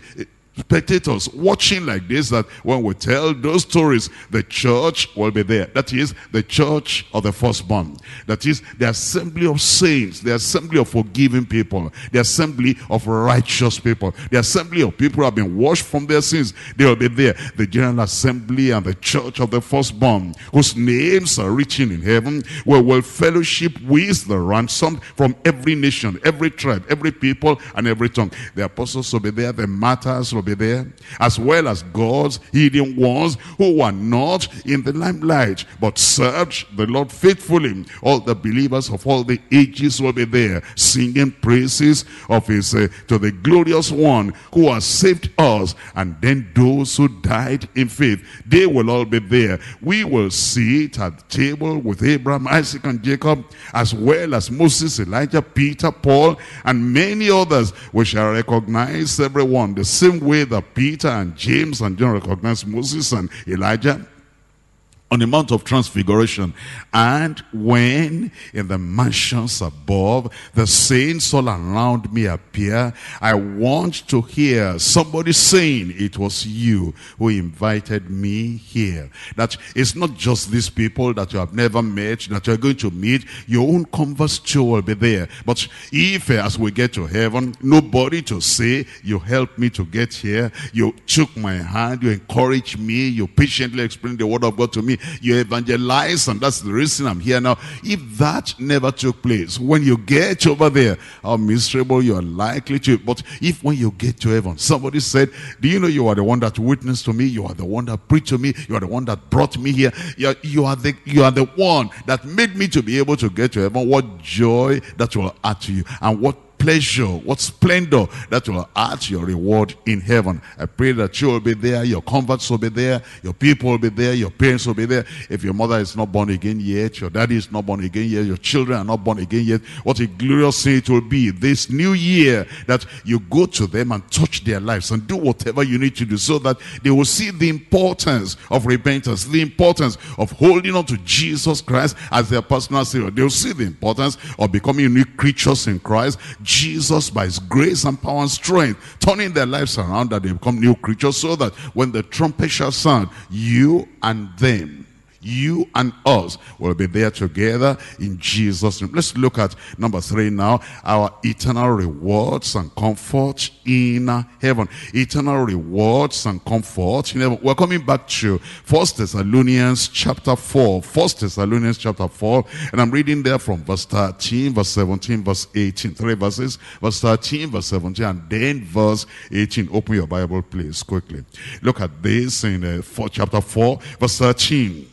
spectators watching like this. That when we tell those stories, the church will be there. That is the church of the firstborn. That is the assembly of saints, the assembly of forgiving people, the assembly of righteous people, the assembly of people who have been washed from their sins. They will be there. The general assembly and the church of the firstborn, whose names are written in heaven, where we will fellowship with the ransomed from every nation, every tribe, every people, and every tongue. The apostles will be there. The martyrs will be there, as well as God's hidden ones who were not in the limelight but served the Lord faithfully. All the believers of all the ages will be there, singing praises of his uh, to the glorious one who has saved us. And then those who died in faith, they will all be there. We will sit at the table with Abraham, Isaac and Jacob, as well as Moses, Elijah, Peter, Paul and many others. We shall recognize everyone the same way that Peter and James and John recognized Moses and Elijah on the Mount of Transfiguration. And when in the mansions above the saints all around me appear, I want to hear somebody saying, it was you who invited me here. That it's not just these people that you have never met, that you're going to meet. Your own converse too will be there. But if, as we get to heaven, nobody to say, you helped me to get here, you took my hand, you encouraged me, you patiently explained the word of God to me, you evangelize, and that's the reason I'm here now. If that never took place, when you get over there, how miserable you are likely to. But if when you get to heaven, somebody said, do you know you are the one that witnessed to me, you are the one that preached to me, you are the one that brought me here, you are, you are the you are the one that made me to be able to get to heaven, what joy that will add to you, and what pleasure, what splendor that will add your reward in heaven. I pray that you will be there, your converts will be there, your people will be there, your parents will be there. If your mother is not born again yet, your daddy is not born again yet, your children are not born again yet, what a glorious thing it will be this new year that you go to them and touch their lives and do whatever you need to do so that they will see the importance of repentance, the importance of holding on to Jesus Christ as their personal Savior. They will see the importance of becoming new creatures in Christ. Jesus Jesus by his grace and power and strength, turning their lives around that they become new creatures, so that when the trumpet shall sound, you and them, you and us will be there together in Jesus' name. Let's look at number three now. Our eternal rewards and comfort in heaven. Eternal rewards and comfort in heaven. We're coming back to First Thessalonians chapter four. First Thessalonians chapter four. And I'm reading there from verse thirteen, verse seventeen, verse eighteen. Three verses. Verse thirteen, verse seventeen, and then verse eighteen. Open your Bible, please, quickly. Look at this in uh, four, chapter four, verse thirteen.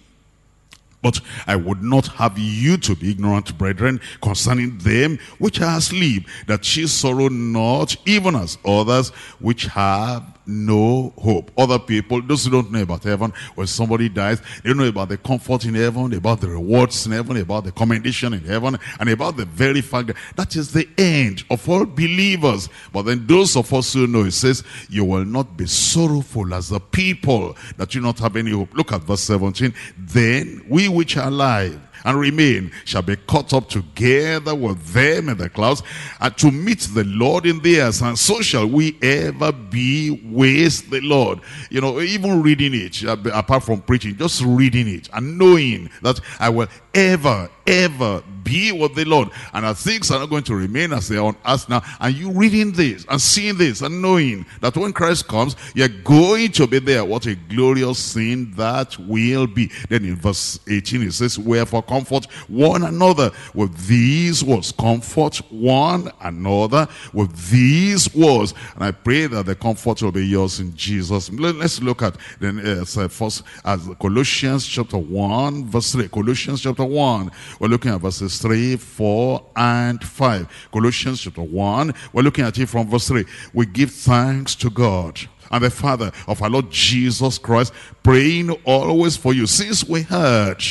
But I would not have you to be ignorant, brethren, concerning them which are asleep, that ye sorrow not, even as others which have no hope. Other people, those who don't know about heaven, when somebody dies, they know about the comfort in heaven, about the rewards in heaven, about the commendation in heaven, and about the very fact that that is the end of all believers. But then those of us who know, it says, you will not be sorrowful as the people that you not have any hope. Look at verse seventeen. Then we which are alive and remain shall be caught up together with them in the clouds, and to meet the Lord in the air, and so shall we ever be with the Lord. You know, even reading it, apart from preaching, just reading it and knowing that I will ever, ever be with the Lord, and that things are not going to remain as they are on us now. And you reading this and seeing this and knowing that when Christ comes, you're going to be there. What a glorious thing that will be. Then in verse eighteen it says, wherefore comfort one another with these words. Comfort one another with these words. And I pray that the comfort will be yours in Jesus. Let's look at then uh, first as Colossians chapter one, verse three. Colossians chapter one. We're looking at verses three, four, and five. Colossians chapter one. We're looking at it from verse three. We give thanks to God and the Father of our Lord Jesus Christ, praying always for you, since we heard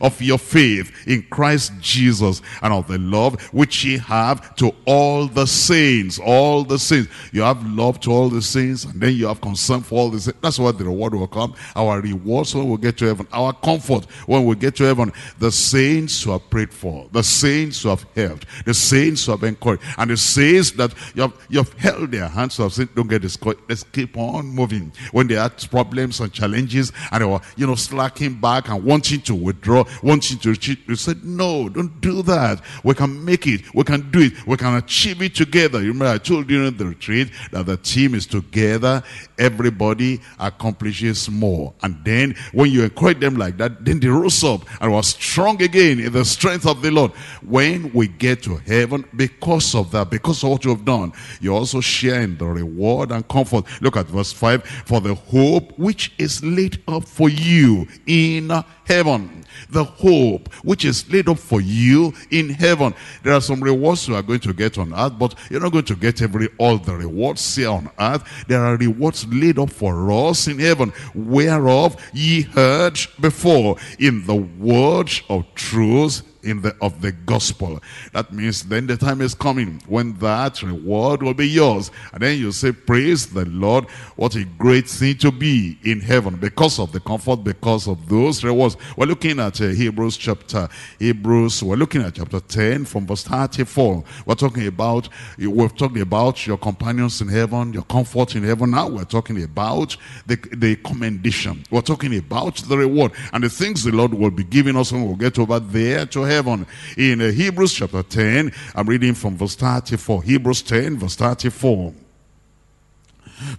of your faith in Christ Jesus, and of the love which ye have to all the saints. All the saints. You have love to all the saints, and then you have concern for all the saints. That's what the reward will come. Our rewards when we get to heaven. Our comfort when we get to heaven. The saints who have prayed for. The saints who have helped. The saints who have encouraged. And the saints that you have, you have held their hands to have said, don't get discouraged. Let's keep on moving. When they had problems and challenges, and they were, you know, slacking back and wanting to withdraw, wanting to achieve, you said, no, don't do that. We can make it. We can do it. We can achieve it together. You remember I told you in the retreat that the team is together. Everybody accomplishes more. And then when you encourage them like that, then they rose up and were strong again in the strength of the Lord. When we get to heaven, because of that, because of what you have done, you also share in the reward and comfort. Look at verse five. For the hope which is laid up for you in heaven. The hope which is laid up for you in heaven. There are some rewards you are going to get on earth, but you're not going to get every all the rewards here on earth. There are rewards laid up for us in heaven, whereof ye heard before in the word of truth, in the of the gospel. That means then the time is coming when that reward will be yours. And then you say, praise the Lord, what a great thing to be in heaven, because of the comfort, because of those rewards. We're looking at uh, Hebrews chapter Hebrews we're looking at chapter ten from verse thirty-four. We're talking about we've talked about your companions in heaven, your comfort in heaven. Now we're talking about the, the commendation. We're talking about the reward and the things the Lord will be giving us when we get over there to heaven. Heaven. In uh, Hebrews chapter ten, I'm reading from verse thirty-four. Hebrews ten, verse thirty-four.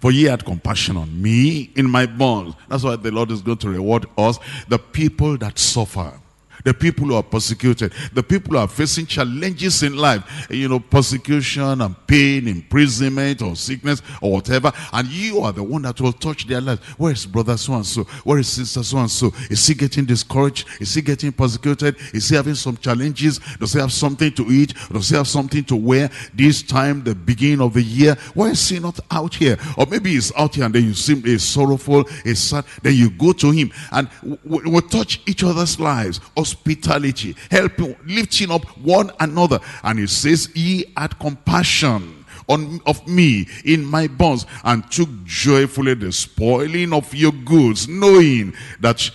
For ye had compassion on me in my bonds. That's why the Lord is going to reward us, the people that suffer. The people who are persecuted, the people who are facing challenges in life, you know, persecution and pain, imprisonment or sickness or whatever, and you are the one that will touch their lives. Where is brother so-and-so? Where is sister so-and-so? Is he getting discouraged? Is he getting persecuted? Is he having some challenges? Does he have something to eat? Does he have something to wear? This time, the beginning of the year, why is he not out here? Or maybe he's out here and then you see him, he's sorrowful, he's sad, then you go to him and we, we touch each other's lives. Hospitality, helping, lifting up one another. And it says, ye had compassion on of me in my bonds, and took joyfully the spoiling of your goods, knowing that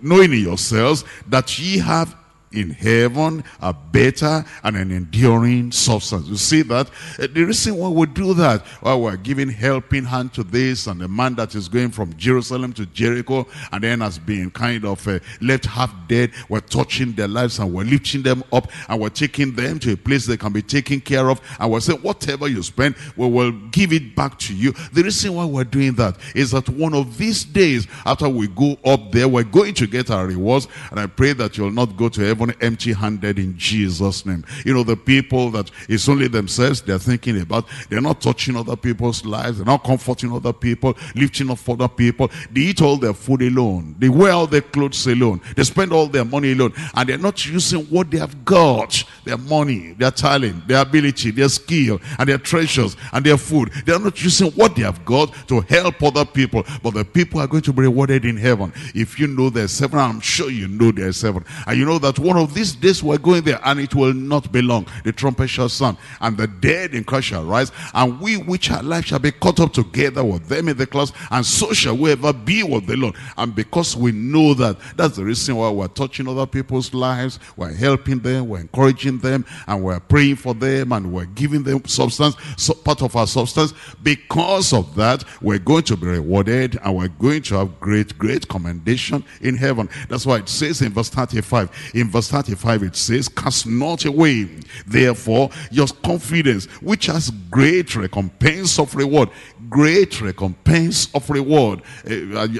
knowing in yourselves that ye have in heaven a better and an enduring substance. You see that? The reason why we do that, why we're giving helping hand to this and the man that is going from Jerusalem to Jericho and then has been kind of uh, left half dead, we're touching their lives and we're lifting them up and we're taking them to a place they can be taken care of, and we'll say whatever you spend, we will give it back to you. The reason why we're doing that is that one of these days, after we go up there, we're going to get our rewards, and I pray that you'll not go to heaven empty-handed in Jesus' name. You know, the people that it's only themselves they're thinking about, they're not touching other people's lives, they're not comforting other people, lifting up other people. They eat all their food alone, they wear all their clothes alone, they spend all their money alone, and they're not using what they have got, their money, their talent, their ability, their skill, and their treasures, and their food. They're not using what they have got to help other people, but the people are going to be rewarded in heaven. If you know there's heaven, I'm sure you know there's heaven, and you know that one of these days we're going there, and it will not be long. The trumpet shall sound, and the dead in Christ shall rise, and we which are alive shall be caught up together with them in the clouds, and so shall we ever be with the Lord. And because we know that, that's the reason why we're touching other people's lives, we're helping them, we're encouraging them, and we're praying for them, and we're giving them substance, so part of our substance. Because of that, we're going to be rewarded, and we're going to have great, great commendation in heaven. That's why it says in verse thirty-five, in verse thirty-five it says, cast not away therefore your confidence, which has great recompense of reward. Great recompense of reward.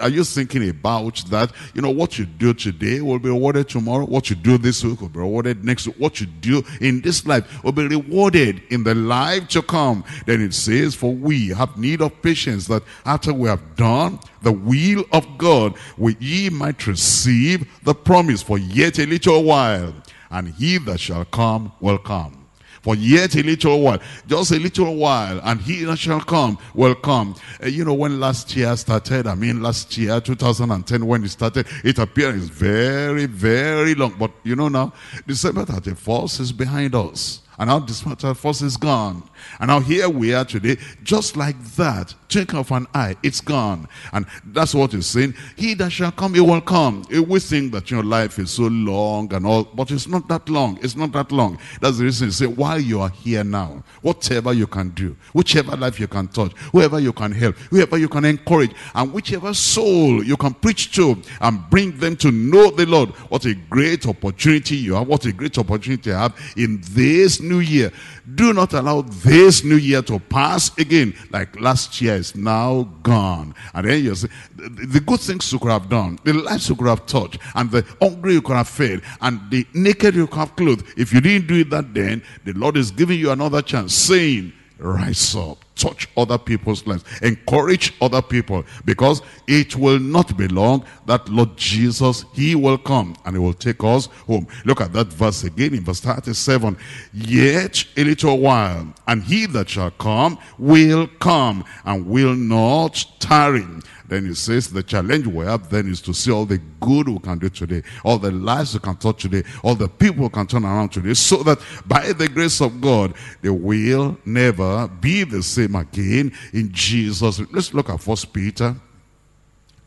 Are you thinking about that? You know, what you do today will be rewarded tomorrow. What you do this week will be rewarded next week. What you do in this life will be rewarded in the life to come. Then it says, for we have need of patience, that after we have done the will of God, we ye might receive the promise. For yet a little while, and he that shall come will come. For yet a little while, just a little while, and he that shall come will come. Uh, you know, when last year started, I mean last year, two thousand ten, when it started, it appeared it's very, very long. But you know now, December thirty-first is behind us. And now this force is gone. And now here we are today, just like that. Think of an eye, it's gone. And that's what he's saying. He that shall come, he will come. We think that your life is so long and all, but it's not that long. It's not that long. That's the reason he said, while you are here now, whatever you can do, whichever life you can touch, whoever you can help, whoever you can encourage, and whichever soul you can preach to and bring them to know the Lord, what a great opportunity you have, what a great opportunity you have in this new year. Do not allow this new year to pass again like last year is now gone. And then you say the good things you could have done, the lives you could have touched, and the hungry you could have fed, and the naked you could have clothed. If you didn't do it, that then the Lord is giving you another chance, saying, rise up, touch other people's lives, encourage other people, because it will not be long that Lord Jesus, he will come and he will take us home. Look at that verse again in verse thirty-seven. Yet a little while, and he that shall come will come and will not tarry. Then he says the challenge we have then is to see all the good we can do today, all the lives we can touch today, all the people we can turn around today, so that by the grace of God, they will never be the same again in Jesus. Let's look at First Peter.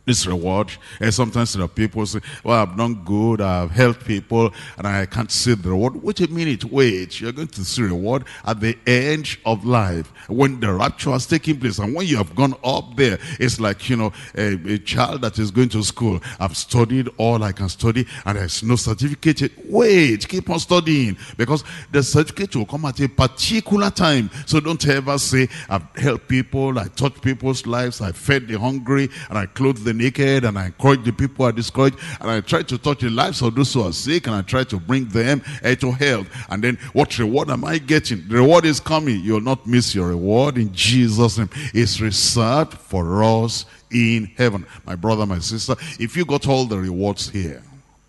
This reward, and sometimes there are people say, well, I've done good, I've helped people, and I can't see the reward. Wait a minute, wait. You're going to see reward at the end of life, when the rapture is taking place, and when you have gone up there, it's like, you know, a, a child that is going to school. I've studied all I can study, and there's no certificate. Wait, keep on studying, because the certificate will come at a particular time. So don't ever say, I've helped people, I touched people's lives, I fed the hungry, and I clothed the naked, and I encourage the people who are discouraged, and I try to touch the lives of those who are sick, and I try to bring them uh, to health. And then, what reward am I getting? The reward is coming. You will not miss your reward in Jesus' name. It's reserved for us in heaven. My brother, my sister, if you got all the rewards here,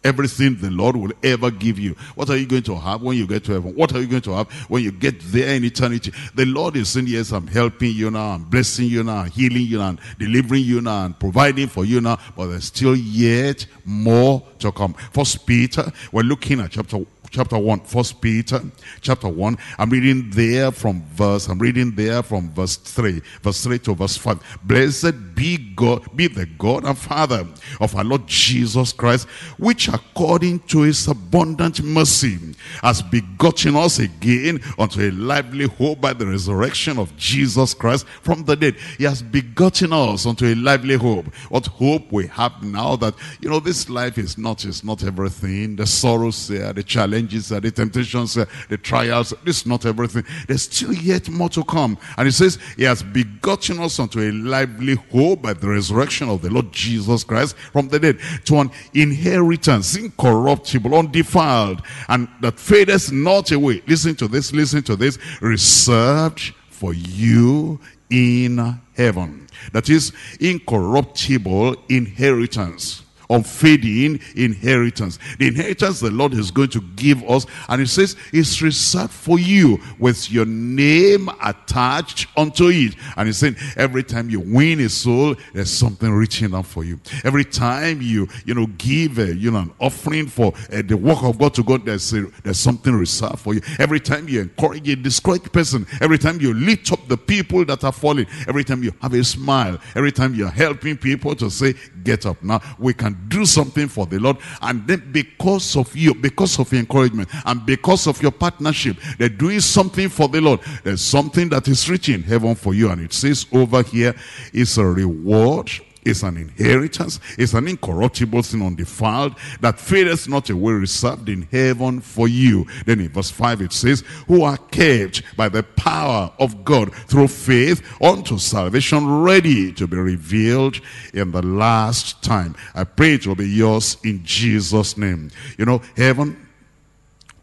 everything the Lord will ever give you, what are you going to have when you get to heaven? What are you going to have when you get there in eternity? The Lord is saying, yes, I'm helping you now, I'm blessing you now, I'm healing you now, I'm delivering you now, and providing for you now, but there's still yet more to come. First Peter, we're looking at chapter chapter one, First Peter chapter one. I'm reading there from verse, I'm reading there from verse three, verse three to verse five. Blessed be God, be the God and Father of our Lord Jesus Christ, which according to his abundant mercy has begotten us again unto a lively hope by the resurrection of Jesus Christ from the dead. He has begotten us unto a lively hope. What hope we have now that, you know, this life is not, is not everything. The sorrows there, the challenges there, the temptations there, the trials, this is not everything. There's still yet more to come. And he says, he has begotten us unto a lively hope by the resurrection of the Lord Jesus Christ from the dead, to an inheritance incorruptible, undefiled, and that fadeth not away. Listen to this, listen to this. Reserved for you in heaven. That is incorruptible inheritance, unfading inheritance. The inheritance the Lord is going to give us, and it says it's reserved for you with your name attached unto it. And it's saying every time you win a soul, there's something reaching out for you. Every time you you know give a, you know an offering for uh, the work of God to God, there's a, there's something reserved for you. Every time you encourage a discouraged person, every time you lift up the people that are falling, every time you have a smile, every time you're helping people to say, get up now, we can do something for the Lord. And then because of you, because of your encouragement, and because of your partnership, they're doing something for the Lord. There's something that is rich in heaven for you. And it says over here, it's a reward, it's an inheritance, it's an incorruptible thing, undefiled, that fadeth not away, reserved in heaven for you. Then in verse five it says, who are kept by the power of God through faith unto salvation, ready to be revealed in the last time. I pray it will be yours in Jesus' name. You know, heaven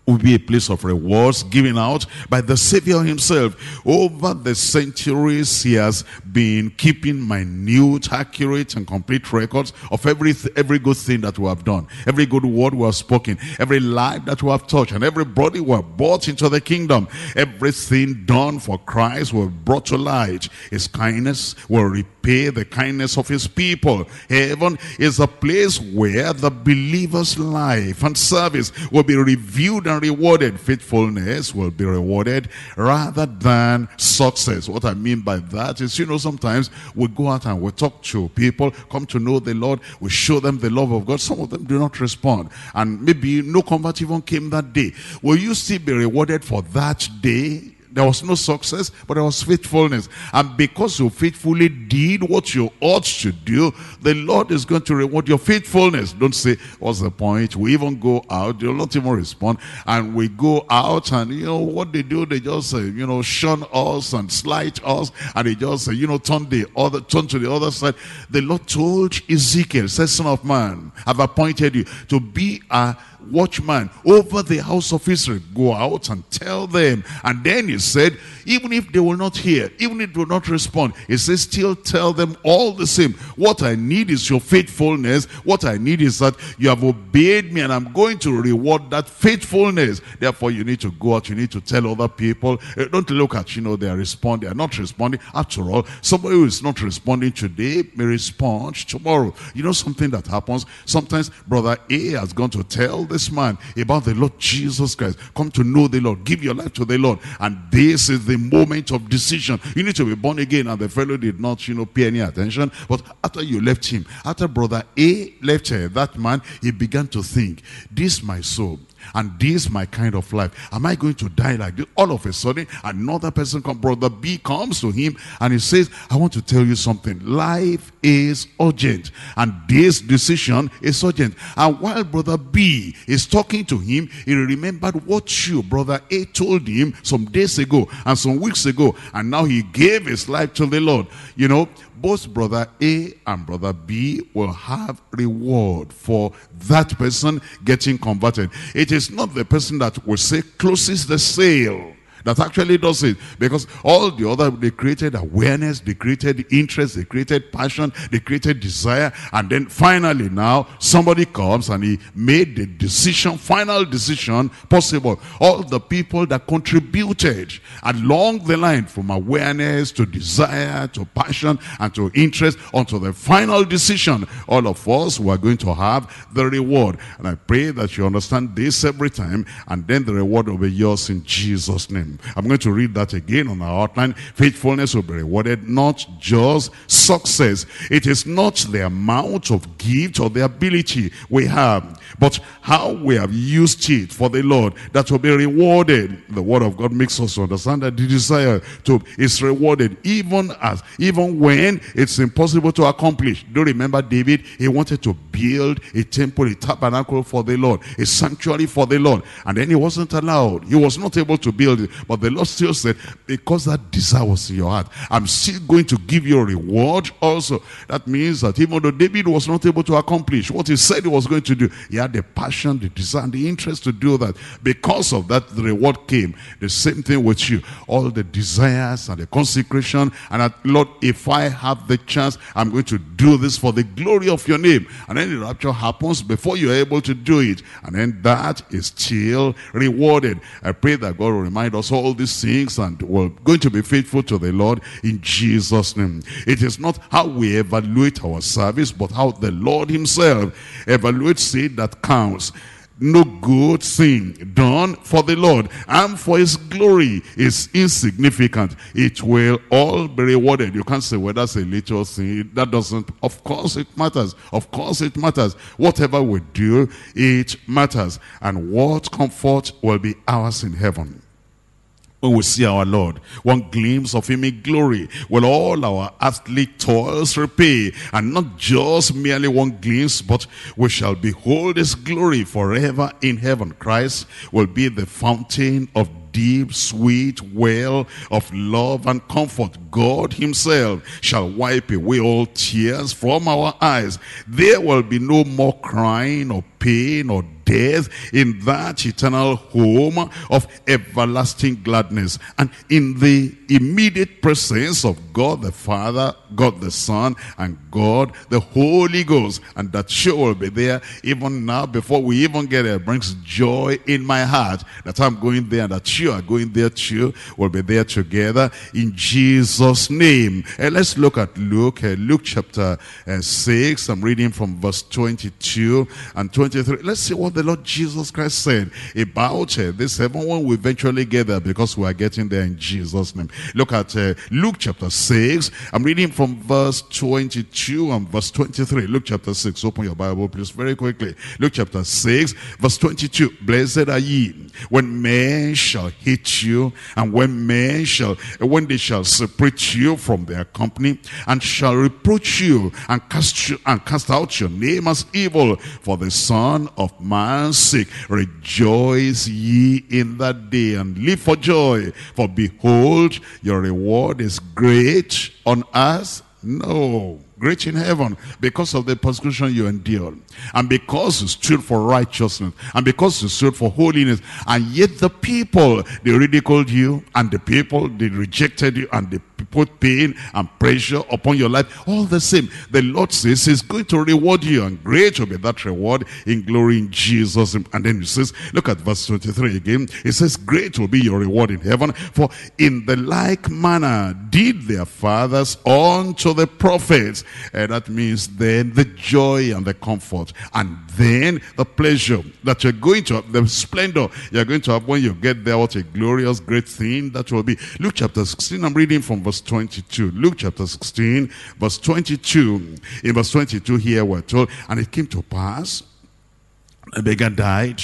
will be a place of rewards given out by the Savior himself. Over the centuries, he has been keeping minute, accurate, and complete records of every every good thing that we have done, every good word we have spoken, every life that we have touched, and every body we have brought into the kingdom. Everything done for Christ will be brought to light. His kindness will repay the kindness of his people. Heaven is a place where the believer's life and service will be reviewed and rewarded. Faithfulness will be rewarded rather than success. What I mean by that is, you know, sometimes we go out and we talk to people, come to know the Lord, we show them the love of God. Some of them do not respond, and maybe no convert even came that day. Will you still be rewarded for that day? There was no success, but there was faithfulness. And because you faithfully did what you ought to do, the Lord is going to reward your faithfulness. Don't say, what's the point? We even go out, they'll not even respond. And we go out and, you know, what they do, they just, uh, you know, shun us and slight us. And they just, uh, you know, turn the other, turn to the other side. The Lord told Ezekiel, says, Son of man, I've appointed you to be a watchman over the house of Israel. Go out and tell them. And then he said, even if they will not hear, even if they will not respond, he says, still tell them all the same, what I need is your faithfulness. What I need is that you have obeyed me, and I'm going to reward that faithfulness. Therefore, you need to go out, you need to tell other people. Don't look at, you know, they are responding, they are not responding. After all, somebody who is not responding today may respond tomorrow. You know something that happens? Sometimes brother A has gone to tell this man about the Lord Jesus Christ. Come to know the Lord, give your life to the Lord, and this is the moment of decision. You need to be born again. And the fellow did not, you know, pay any attention. But after you left him, after brother A left her, that man, he began to think, this my soul, and this my kind of life. Am I going to die like this? All of a sudden, another person comes, brother B comes to him, and he says, I want to tell you something. Life is urgent, and this decision is urgent. And while brother B is talking to him, he remembered what you, brother A, told him some days ago and some weeks ago, and now he gave his life to the Lord. You know, both brother A and brother B will have reward for that person getting converted. It is not the person that will say closes the sale That actually does it. Because all the other, they created awareness, they created interest, they created passion, they created desire. And then finally now, somebody comes and he made the decision, final decision possible. All the people that contributed along the line from awareness to desire to passion and to interest unto the final decision, all of us were going to have the reward. And I pray that you understand this every time, and then the reward will be yours in Jesus' name. I'm going to read that again on our outline. Faithfulness will be rewarded, not just success. It is not the amount of gift or the ability we have, but how we have used it for the Lord that will be rewarded. The Word of God makes us understand that the desire to is rewarded, even as even when it's impossible to accomplish. Do you remember David? He wanted to build a temple, a tabernacle for the Lord, a sanctuary for the Lord, and then he wasn't allowed. He was not able to build it. But the Lord still said, because that desire was in your heart, I'm still going to give you a reward also. That means that even though David was not able to accomplish what he said he was going to do, he had the passion, the desire, and the interest to do that. Because of that, the reward came. The same thing with you. All the desires and the consecration, and that, Lord, if I have the chance, I'm going to do this for the glory of your name. And then the rapture happens before you're able to do it. And then that is still rewarded. I pray that God will remind us all these things, and we're going to be faithful to the Lord in Jesus' name. It is not how we evaluate our service, but how the Lord himself evaluates it that counts. No good thing done for the Lord and for his glory is insignificant. It will all be rewarded. You can't say, well, that's a little thing. That doesn't. Of course it matters. Of course it matters. Whatever we do, it matters. And what comfort will be ours in heaven when we see our Lord? One glimpse of him in glory will all our earthly toils repay, and not just merely one glimpse, but we shall behold his glory forever in heaven. Christ will be the fountain of deep, sweet well of love and comfort. God himself shall wipe away all tears from our eyes. There will be no more crying or pain or death in that eternal home of everlasting gladness. And in the immediate presence of God the Father, God the Son, and God the Holy Ghost. And that sure will be there even now before we even get there. It brings joy in my heart that I'm going there, and that you are going there too. We'll be there together in Jesus' name. And let's look at Luke. Uh, Luke chapter uh, six. I'm reading from verse twenty-two and twenty-three. Let's see what the Lord Jesus Christ said about uh, this heaven when we eventually get there, because we are getting there in Jesus' name. Look at uh, Luke chapter six. I'm reading from verse twenty-two and verse twenty-three. Luke chapter six. Open your Bible, please, very quickly. Luke chapter six, verse twenty-two. Blessed are ye when men shall hate you, and when men shall, when they shall separate you from their company, and shall reproach you, and cast you, and cast out your name as evil, for the Son of Man's sake. Rejoice ye in that day, and live for joy, for behold, your reward is great on earth. No, great in heaven, because of the persecution you endured, and because you stood for righteousness, and because you stood for holiness. And yet the people, they ridiculed you, and the people, they rejected you, and they put pain and pressure upon your life. All the same, the Lord says he's going to reward you, and great will be that reward in glory in Jesus. And then he says, look at verse twenty-three again. It says, great will be your reward in heaven, for in the like manner did their fathers unto the prophets. And that means then the joy and the comfort, and then the pleasure that you're going to have, the splendor you're going to have when you get there. What a glorious, great thing that will be. Luke chapter sixteen, I'm reading from verse twenty-two. Luke chapter sixteen, verse twenty-two. In verse twenty-two here we're told, and it came to pass, a beggar died,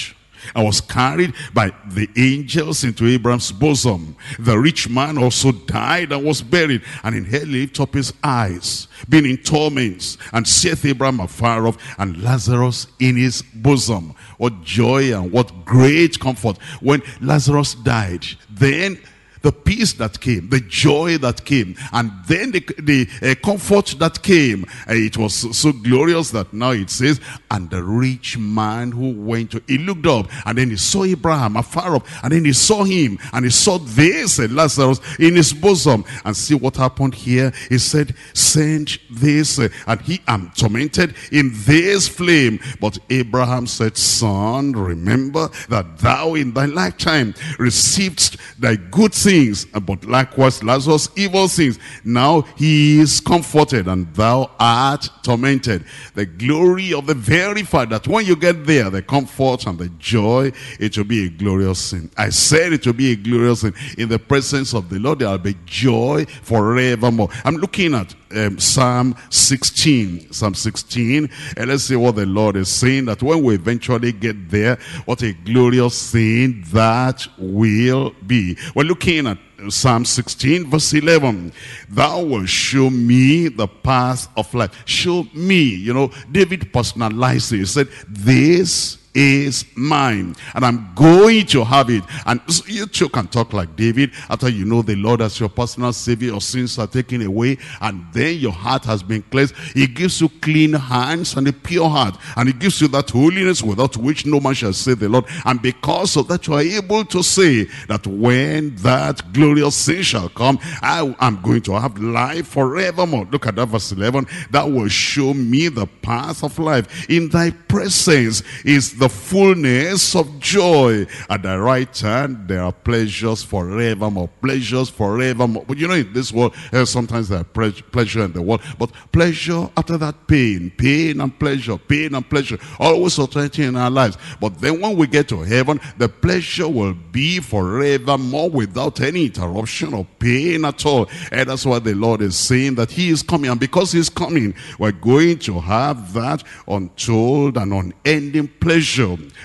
and was carried by the angels into Abraham's bosom. The rich man also died and was buried, and in hell lift up his eyes, being in torments, and seeth Abraham afar off, and Lazarus in his bosom. What joy and what great comfort when Lazarus died. Then the peace that came, the joy that came, and then the, the uh, comfort that came. Uh, it was so, so glorious that now it says, and the rich man who went to, he looked up, and then he saw Abraham afar off, and then he saw him, and he saw this uh, Lazarus in his bosom. And see what happened here. He said, send this, uh, and he am tormented in this flame. But Abraham said, son, remember that thou in thy lifetime received thy good things, but likewise Lazarus evil things. Now he is comforted, and thou art tormented. The glory of the very fact that when you get there, the comfort and the joy, it will be a glorious thing. I said it will be a glorious thing. In the presence of the Lord, there will be joy forevermore. I'm looking at Um, Psalm sixteen. Psalm sixteen. And let's see what the Lord is saying, that when we eventually get there, what a glorious thing that will be. We're looking at Psalm sixteen, verse eleven. Thou wilt show me the path of life. Show me. You know, David personalized it. He said, this is mine, and I'm going to have it. And you too can talk like David after you know the Lord as your personal Savior. Your sins are taken away, and then your heart has been cleansed. He gives you clean hands and a pure heart, and He gives you that holiness without which no man shall say the Lord. And because of that, you are able to say that when that glorious thing shall come, I am going to have life forevermore. Look at that verse eleven. That will show me the path of life. In thy presence is the The fullness of joy. At the right hand there are pleasures forevermore. Pleasures forevermore. But you know, in this world, sometimes there are pleasure in the world, but pleasure after that, pain. Pain and pleasure. Pain and pleasure. Always alternating in our lives. But then when we get to heaven, the pleasure will be forevermore without any interruption or pain at all. And that's why the Lord is saying that He is coming. And because He is coming, we're going to have that untold and unending pleasure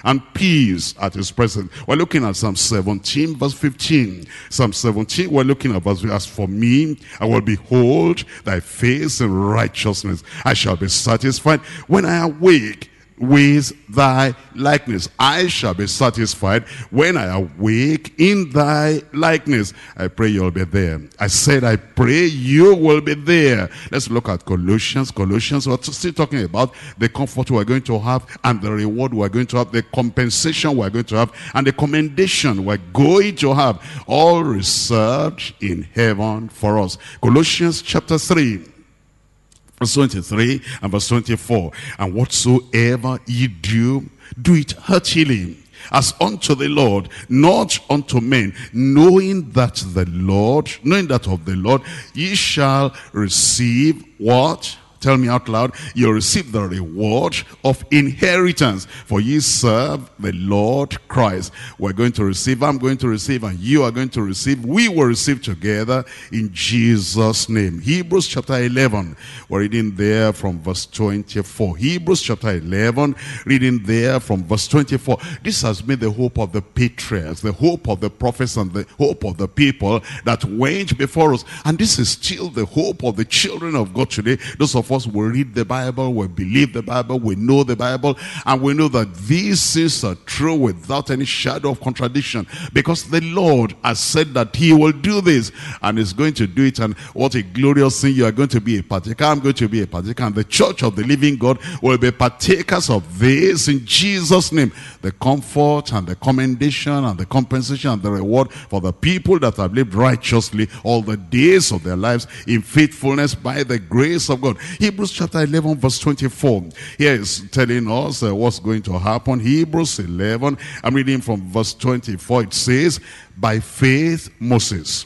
and peace at His presence. We're looking at Psalm seventeen, verse fifteen. Psalm seventeen, we're looking at verse, as for me, I will behold thy face in righteousness. I shall be satisfied when I awake with thy likeness. I shall be satisfied when I awake in thy likeness. I pray you'll be there. I said, I pray you will be there. Let's look at Colossians. Colossians, we're still talking about the comfort we're going to have, and the reward we're going to have, the compensation we're going to have, and the commendation we're going to have, all reserved in heaven for us. Colossians chapter three. Verse twenty-three and verse twenty-four. And whatsoever ye do, do it heartily, as unto the Lord, not unto men, knowing that the Lord, knowing that of the Lord, ye shall receive what? Tell me out loud. You'll receive the reward of inheritance, for ye serve the Lord Christ. We're going to receive, I'm going to receive, and you are going to receive. We will receive together in Jesus' name. Hebrews chapter eleven. We're reading there from verse twenty-four. Hebrews chapter eleven, reading there from verse twenty-four. This has been the hope of the patriarchs, the hope of the prophets, and the hope of the people that went before us. And this is still the hope of the children of God today. Those of us will read the Bible, we believe the Bible, we know the Bible, and we know that these things are true without any shadow of contradiction, because the Lord has said that He will do this, and He's going to do it. And what a glorious thing. You are going to be a partaker, I'm going to be a partaker, and the church of the living God will be partakers of this in Jesus' name. The comfort and the commendation and the compensation and the reward for the people that have lived righteously all the days of their lives in faithfulness by the grace of God. Hebrews chapter eleven, verse twenty-four. Here is telling us uh, what's going to happen. Hebrews eleven, I'm reading from verse twenty-four. It says, by faith Moses,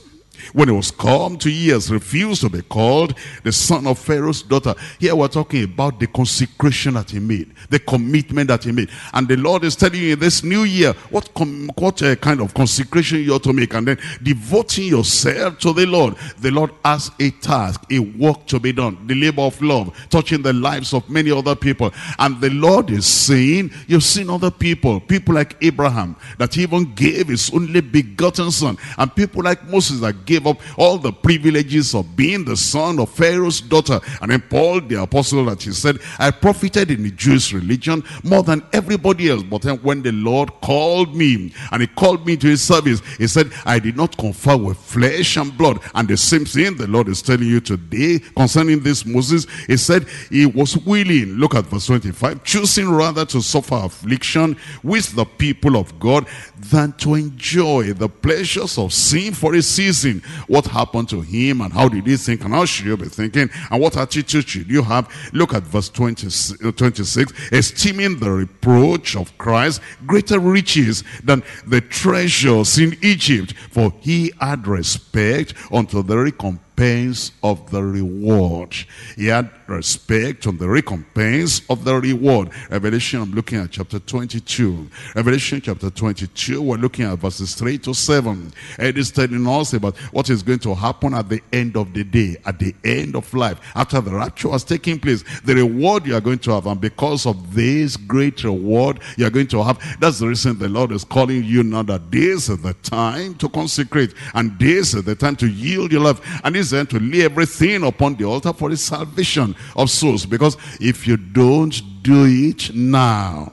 when he was come to years, refused to be called the son of Pharaoh's daughter. Here we're talking about the consecration that he made, the commitment that he made. And the Lord is telling you in this new year what, com what uh, kind of consecration you ought to make, and then devoting yourself to the Lord. The Lord has a task, a work to be done, the labor of love, touching the lives of many other people. And the Lord is saying, you've seen other people, people like Abraham, that even gave his only begotten son, and people like Moses that gave gave up all the privileges of being the son of Pharaoh's daughter. And then Paul the apostle, that he said, I profited in the Jewish religion more than everybody else. But then when the Lord called me and he called me to his service, he said, I did not confer with flesh and blood. And the same thing the Lord is telling you today concerning this Moses. He said he was willing, look at verse twenty-five, choosing rather to suffer affliction with the people of God than to enjoy the pleasures of sin for a season. What happened to him, and how did he think, and how should you be thinking, and what attitude should you have? Look at verse twenty, twenty-six, esteeming the reproach of Christ greater riches than the treasures in Egypt, for he had respect unto the recompense of the reward. He had respect on the recompense of the reward. Revelation, I'm looking at chapter twenty-two. Revelation chapter twenty-two, we're looking at verses three to seven. It is telling us about what is going to happen at the end of the day, at the end of life, after the rapture has taken place, the reward you are going to have. And because of this great reward you are going to have, that's the reason the Lord is calling you now, that this is the time to consecrate, and this is the time to yield your life, and this is the time to lay everything upon the altar for his salvation of souls. Because if you don't do it now,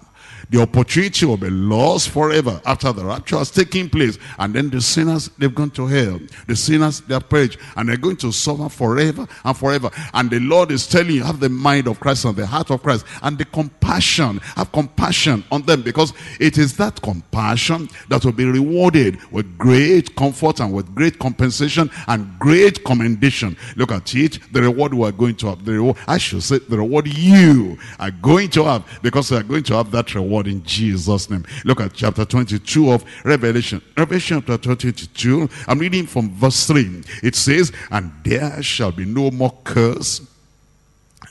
the opportunity will be lost forever after the rapture has taken place. And then the sinners, they've gone to hell. The sinners, they're perished. And they're going to suffer forever and forever. And the Lord is telling you, have the mind of Christ and the heart of Christ. And the compassion, have compassion on them. Because it is that compassion that will be rewarded with great comfort and with great compensation and great commendation. Look at it. The reward we are going to have. The reward, I should say, the reward you are going to have. Because you are going to have that reward in Jesus' name. Look at chapter twenty-two of Revelation. Revelation chapter twenty-two, I'm reading from verse three. It says, and there shall be no more curse,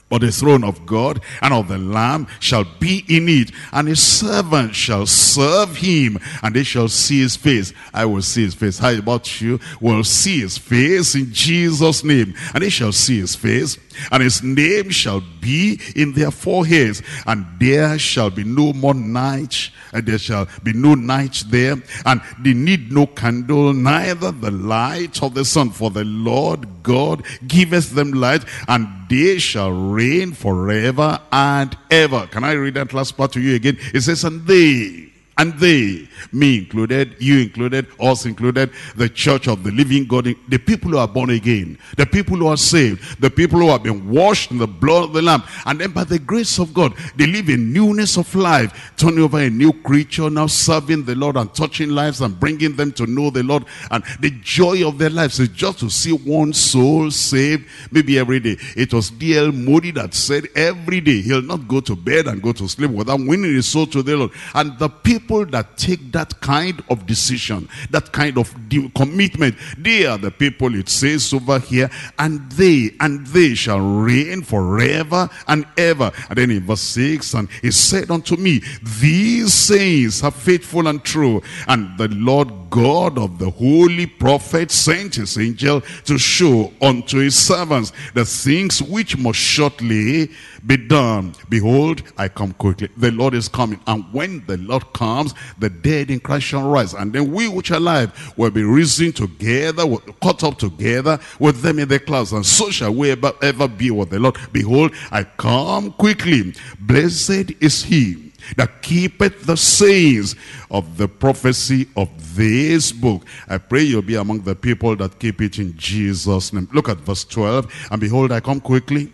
but the throne of God and of the Lamb shall be in it, and his servant shall serve him, and they shall see his face. I will see his face. How about you? Will see his face in Jesus' name. And they shall see his face, and his name shall be in their foreheads, and there shall be no more night, and there shall be no night there, and they need no candle, neither the light of the sun, for the Lord God giveth them light, and they shall reign forever and ever. Can I read that last part to you again? It says, and they, and they, me included, you included, us included, the church of the living God, the people who are born again, the people who are saved, the people who have been washed in the blood of the Lamb, and then by the grace of God, they live in newness of life, turning over a new creature, now serving the Lord and touching lives and bringing them to know the Lord. And the joy of their lives is just to see one soul saved, maybe every day. It was D L Moody that said every day he'll not go to bed and go to sleep without winning his soul to the Lord. And the people that take that kind of decision, that kind of commitment, they are the people it says over here, and they, and they shall reign forever and ever. And then in verse six, and he said unto me, these sayings are faithful and true, and the Lord God of the holy prophet sent his angel to show unto his servants the things which must shortly be done. Behold, I come quickly. The Lord is coming. And when the Lord comes, the dead in Christ shall rise, and then we which are alive will be risen together, caught up together with them in the clouds, and so shall we ever, ever be with the Lord. Behold, I come quickly. Blessed is he that keepeth the sayings of the prophecy of this book. I pray you'll be among the people that keep it in Jesus' name. Look at verse twelve. And behold, I come quickly.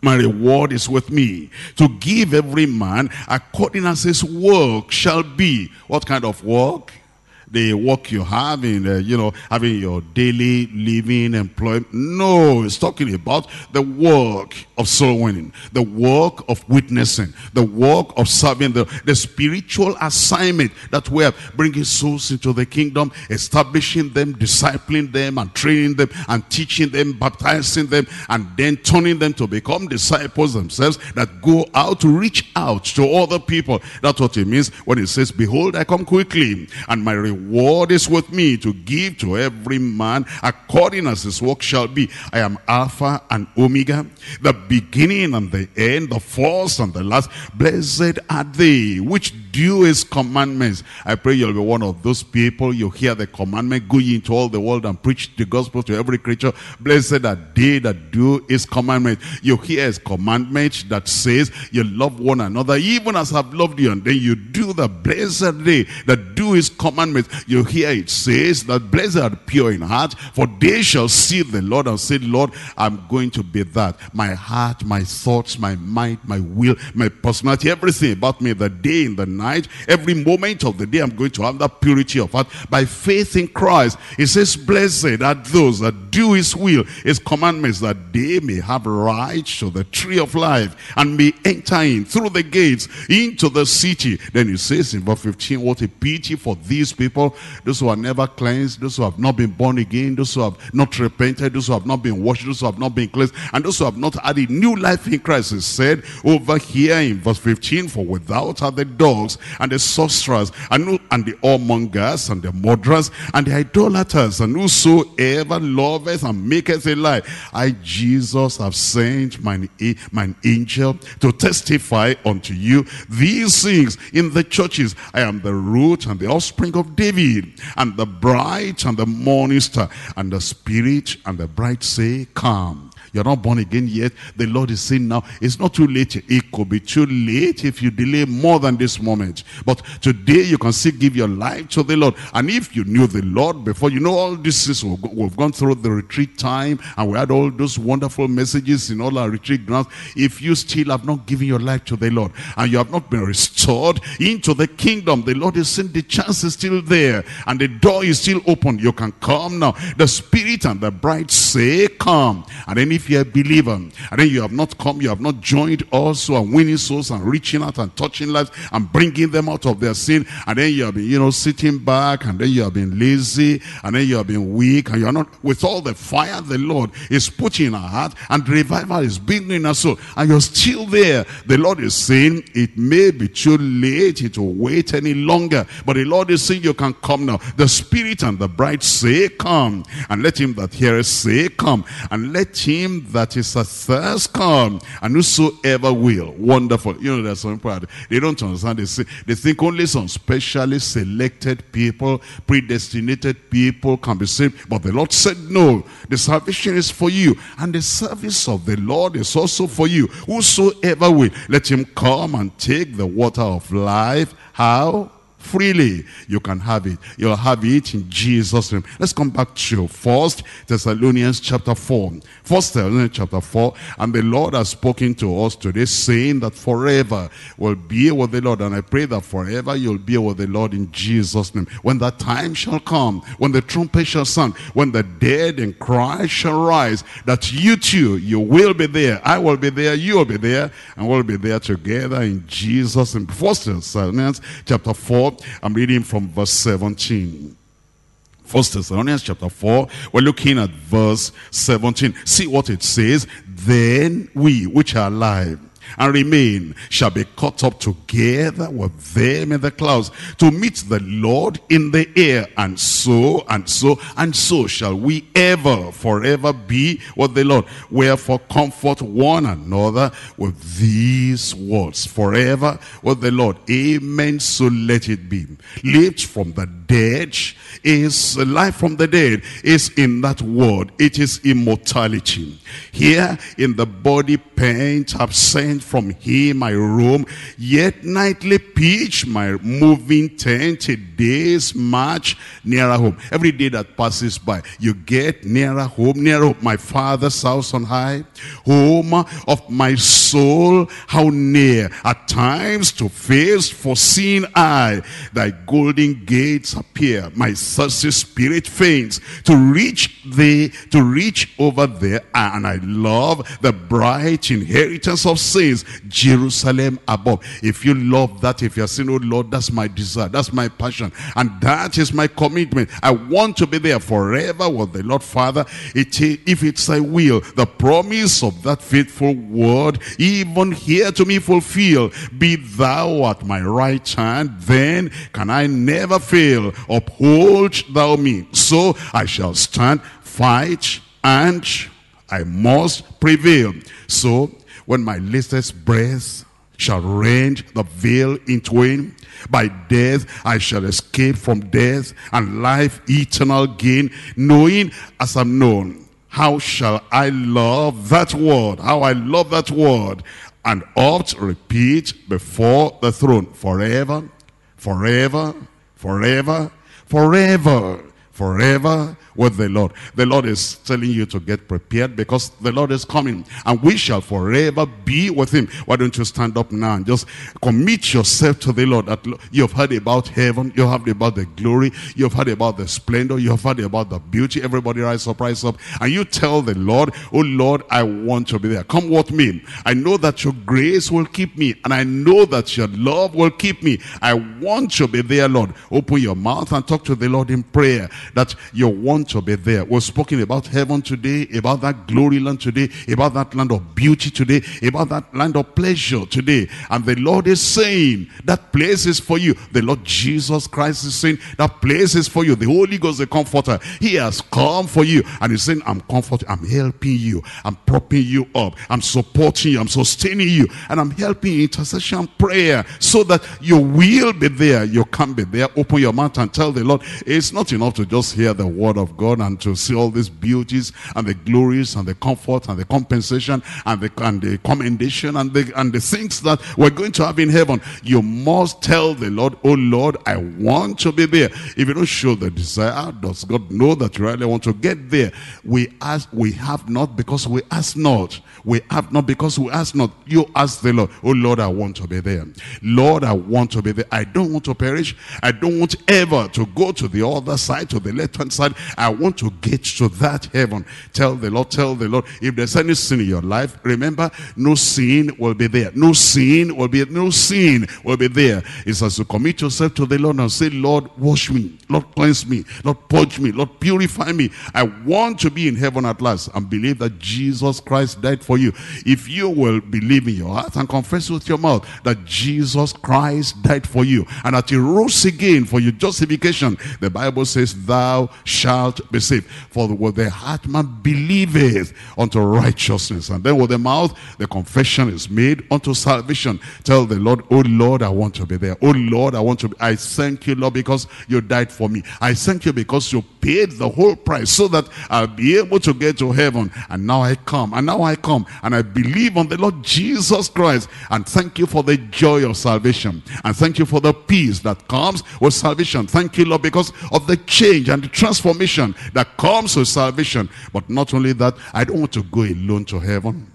My reward is with me, to give every man according as his work shall be. What kind of work? The work you have in, uh, you know, having your daily living, employment. No, it's talking about the work of soul winning, the work of witnessing, the work of serving, the, the spiritual assignment that we have, bringing souls into the kingdom, establishing them, discipling them, and training them, and teaching them, baptizing them, and then turning them to become disciples themselves that go out to reach out to other people. That's what it means when it says, behold, I come quickly, and my reward Word is with me, to give to every man according as his work shall be. I am Alpha and Omega, the beginning and the end, the first and the last. Blessed are they which do his commandments. I pray you'll be one of those people. You hear the commandment, go ye into all the world and preach the gospel to every creature. Blessed are they that do his commandment. You hear his commandment that says you love one another even as I've loved you, and then you do the blessed day that do his commandments. You hear it says that blessed are pure in heart, for they shall see the Lord, and say, Lord, I'm going to be that. My heart, my thoughts, my mind, my will, my personality, everything about me, the day and the night, every moment of the day, I'm going to have that purity of heart by faith in Christ. It says, blessed are those that do his will, his commandments, that they may have right to the tree of life and may enter in through the gates into the city. Then it says in verse fifteen, what a pity for these people, those who are never cleansed, those who have not been born again, those who have not repented, those who have not been washed, those who have not been cleansed, and those who have not added new life in Christ. It said over here in verse fifteen, for without are the dogs and the sorcerers and, and the whoremongers and the murderers and the idolaters, and whosoever loveth and maketh a lie. I, Jesus, have sent mine, mine angel to testify unto you these things in the churches. I am the root and the offspring of David, and the bright and the morning star. And the spirit and the bride say, come. You're not born again yet. The Lord is saying now, it's not too late. It could be too late if you delay more than this moment. But today you can still give your life to the Lord. And if you knew the Lord before, you know all this is, we've gone through the retreat time and we had all those wonderful messages in all our retreat grounds. If you still have not given your life to the Lord and you have not been restored into the kingdom, the Lord is saying the chance is still there and the door is still open. You can come now. The spirit and the bride say, come. And then if If you're a believer and then you have not come, you have not joined also and winning souls and reaching out and touching lives and bringing them out of their sin, and then you have been, you know, sitting back, and then you have been lazy, and then you have been weak, and you're not with all the fire the Lord is putting in our heart and revival is being in our soul, and you're still there. The Lord is saying it may be too late, it will wait any longer, but the Lord is saying you can come now. The spirit and the bride say, come, and let him that heareth say, come, and let him that is athirst come, and whosoever will. Wonderful. You know, there's some people, they don't understand. They, say, they think only some specially selected people, predestinated people can be saved. But the Lord said, no, the salvation is for you, and the service of the Lord is also for you. Whosoever will, let him come and take the water of life. How? Freely. You can have it. You'll have it in Jesus' name. Let's come back to First Thessalonians chapter four. First Thessalonians chapter four. And the Lord has spoken to us today, saying that forever will be with the Lord. And I pray that forever you'll be with the Lord in Jesus' name. When that time shall come, when the trumpet shall sound, when the dead in Christ shall rise, that you too, you will be there. I will be there. You will be there. And we'll be there together in Jesus' name. First Thessalonians chapter four. I'm reading from verse seventeen. First Thessalonians chapter four, we're looking at verse seventeen. See what it says. Then we which are alive and remain shall be caught up together with them in the clouds to meet the Lord in the air, and so and so and so shall we ever forever be with the Lord. Wherefore comfort one another with these words. Forever with the Lord. Amen. So let it be. Lived from the dead is life from the dead is in that word. It is immortality. Here in the body paint absent from him I roam, yet nightly pitch my moving tent, a day's march nearer home. Every day that passes by, you get nearer home, nearer home, my Father's house on high, home of my soul, how near at times to face foreseen I. Thy golden gates appear, my thirsty spirit faints to reach thee, to reach over there, and I love the bright inheritance of sin. Jerusalem above. If you love that, if you're saying, oh Lord, that's my desire, that's my passion, and that is my commitment, I want to be there forever with the Lord. Father, it is, if it's thy will, the promise of that faithful word, even here to me fulfill, be thou at my right hand, then can I never fail, uphold thou me, so I shall stand, fight, and I must prevail. So when my latest breath shall rend the veil in twain. By death I shall escape from death, and life eternal gain, knowing as I'm known. How shall I love that word? How I love that word. And oft repeat before the throne, forever, forever, forever, forever, forever with the Lord. The Lord is telling you to get prepared, because the Lord is coming, and we shall forever be with him. Why don't you stand up now and just commit yourself to the Lord? That you've heard about heaven, you've heard about the glory, you've heard about the splendor, you've heard about the beauty. Everybody rise up, rise up, and you tell the Lord, oh Lord, I want to be there. Come with me. I know that your grace will keep me, and I know that your love will keep me. I want to be there, Lord. Open your mouth and talk to the Lord in prayer that you want to be there. We're speaking about heaven today, about that glory land today, about that land of beauty today, about that land of pleasure today. And the Lord is saying, that place is for you. The Lord Jesus Christ is saying, that place is for you. The Holy Ghost, the Comforter, he has come for you. And he's saying, I'm comforting, I'm helping you, I'm propping you up, I'm supporting you, I'm sustaining you, and I'm helping intercession and prayer so that you will be there. You can be there. Open your mouth and tell the Lord. It's not enough to just hear the word of God and to see all these beauties and the glories and the comfort and the compensation and the, and the commendation and the, and the things that we're going to have in heaven. You must tell the Lord, oh Lord, I want to be there. If you don't show the desire, does God know that you really want to get there? We ask, we have not because we ask not. We have not because we ask not. You ask the Lord, oh Lord, I want to be there. Lord, I want to be there. I don't want to perish. I don't want ever to go to the other side, to the left hand side. I want to get to that heaven. Tell the Lord, tell the Lord. If there's any sin in your life, remember, no sin will be there. No sin will be no sin will be there. It's as you commit yourself to the Lord and say, Lord, wash me. Lord, cleanse me. Lord, purge me. Lord, purify me. I want to be in heaven at last, and believe that Jesus Christ died for you. If you will believe in your heart and confess with your mouth that Jesus Christ died for you and that he rose again for your justification, the Bible says, thou shalt be saved. For with the heart man believeth unto righteousness, and then with the mouth the confession is made unto salvation. Tell the Lord, oh Lord, I want to be there. Oh Lord, I want to be. I thank you, Lord, because you died for me. I thank you because you paid the whole price so that I'll be able to get to heaven. And now I come, and now I come, and I believe on the Lord Jesus Christ, and thank you for the joy of salvation, and thank you for the peace that comes with salvation. Thank you, Lord, because of the change and the transformation that comes with salvation. But not only that, I don't want to go alone to heaven.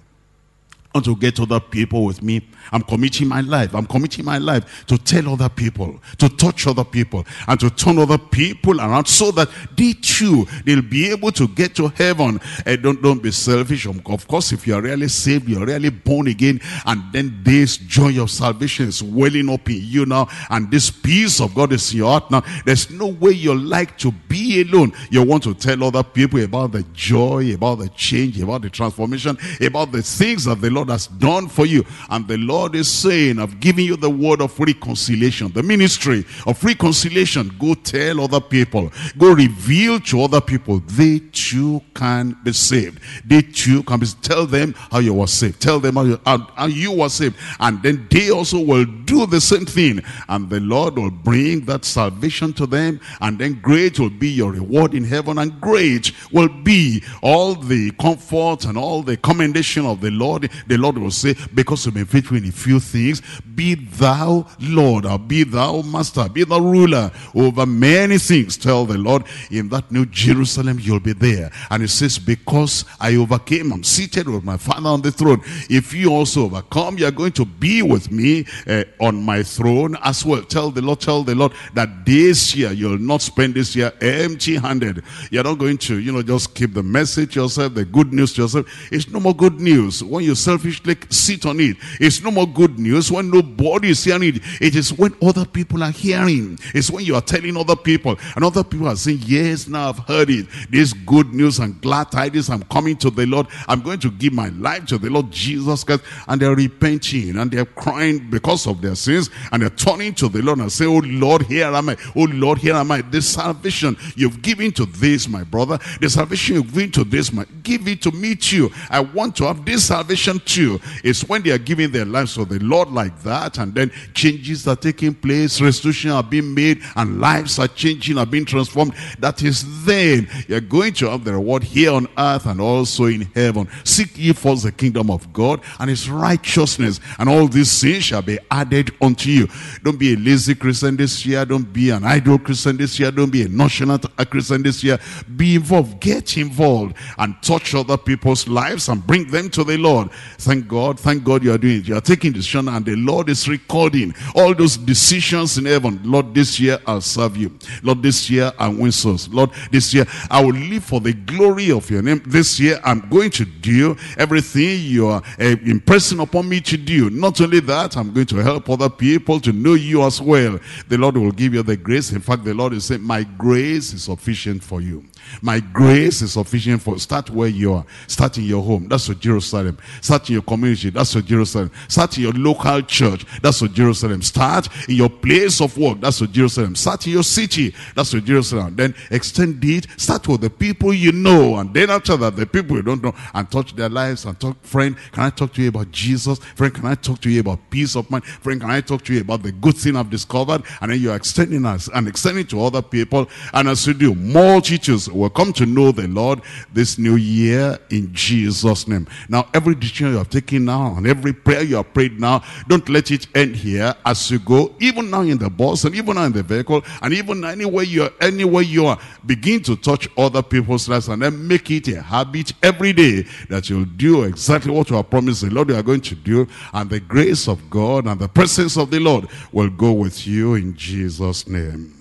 I want to get other people with me. I'm committing my life. I'm committing my life to tell other people, to touch other people, and to turn other people around so that they too, they'll be able to get to heaven. And don't, don't be selfish. Of course, if you're really saved, you're really born again, and then this joy of salvation is welling up in you now, and this peace of God is in your heart now. There's no way you like to be alone. You want to tell other people about the joy, about the change, about the transformation, about the things that the Lord has done for you. And the Lord is saying, I've given you the word of reconciliation, the ministry of reconciliation. Go tell other people, go reveal to other people. They too can be saved. They too can be saved. Tell them how you were saved. Tell them how you, how, how you were saved, and then they also will do the same thing, and the Lord will bring that salvation to them, and then great will be your reward in heaven, and great will be all the comfort and all the commendation of the Lord. The Lord will say, because you've been faithful in a few things, be thou Lord, or be thou Master, be thou ruler over many things. Tell the Lord, in that new Jerusalem, you'll be there. And it says, because I overcame, I'm seated with my Father on the throne. If you also overcome, you're going to be with me uh, on my throne as well. Tell the Lord, tell the Lord that this year, you'll not spend this year empty-handed. You're not going to, you know, just keep the message yourself, the good news to yourself. It's no more good news when you selfishly sit on it. It's no more good news when nobody is hearing it. It is when other people are hearing. It's when you are telling other people, and other people are saying, yes, now I've heard it. This good news and glad tidings, I'm coming to the Lord. I'm going to give my life to the Lord Jesus Christ. And they're repenting, and they're crying because of their sins, and they're turning to the Lord and say, oh Lord, here am I. Oh Lord, here am I. This salvation you've given to this, my brother. The salvation you've given to this, my, give it to me too. I want to have this salvation you is when they are giving their lives to the Lord like that, and then changes are taking place, restitution are being made, and lives are changing, are being transformed. That is then you're going to have the reward here on earth and also in heaven. Seek ye first the kingdom of God and his righteousness, and all these things shall be added unto you. Don't be a lazy Christian this year. Don't be an idle Christian this year. Don't be a nonchalant Christian this year. Be involved. Get involved and touch other people's lives and bring them to the Lord. Thank God. Thank God you are doing it. You are taking decision, and the Lord is recording all those decisions in heaven. Lord, this year I'll serve you. Lord, this year I'll win souls. Lord, this year I will live for the glory of your name. This year I'm going to do everything you are uh, impressing upon me to do. Not only that, I'm going to help other people to know you as well. The Lord will give you the grace. In fact, the Lord is saying, my grace is sufficient for you. My grace is sufficient for you. Start where you are. Start in your home. That's your Jerusalem. Start in your community. That's your Jerusalem. Start in your local church. That's your Jerusalem. Start in your place of work. That's your Jerusalem. Start in your city. That's your Jerusalem. Then extend it. Start with the people you know. And then after that, the people you don't know. And touch their lives. And talk, friend, can I talk to you about Jesus? Friend, can I talk to you about peace of mind? Friend, can I talk to you about the good thing I've discovered? And then you're extending us and extending to other people. And as you do, multitudes will come to know the Lord this new year in Jesus' name. Now, every decision you have taken now and every prayer you have prayed now, don't let it end here. As you go, even now in the bus and even now in the vehicle and even anywhere you are, anywhere you are, begin to touch other people's lives, and then make it a habit every day that you'll do exactly what you have promised the Lord you are going to do, and the grace of God and the presence of the Lord will go with you in Jesus' name.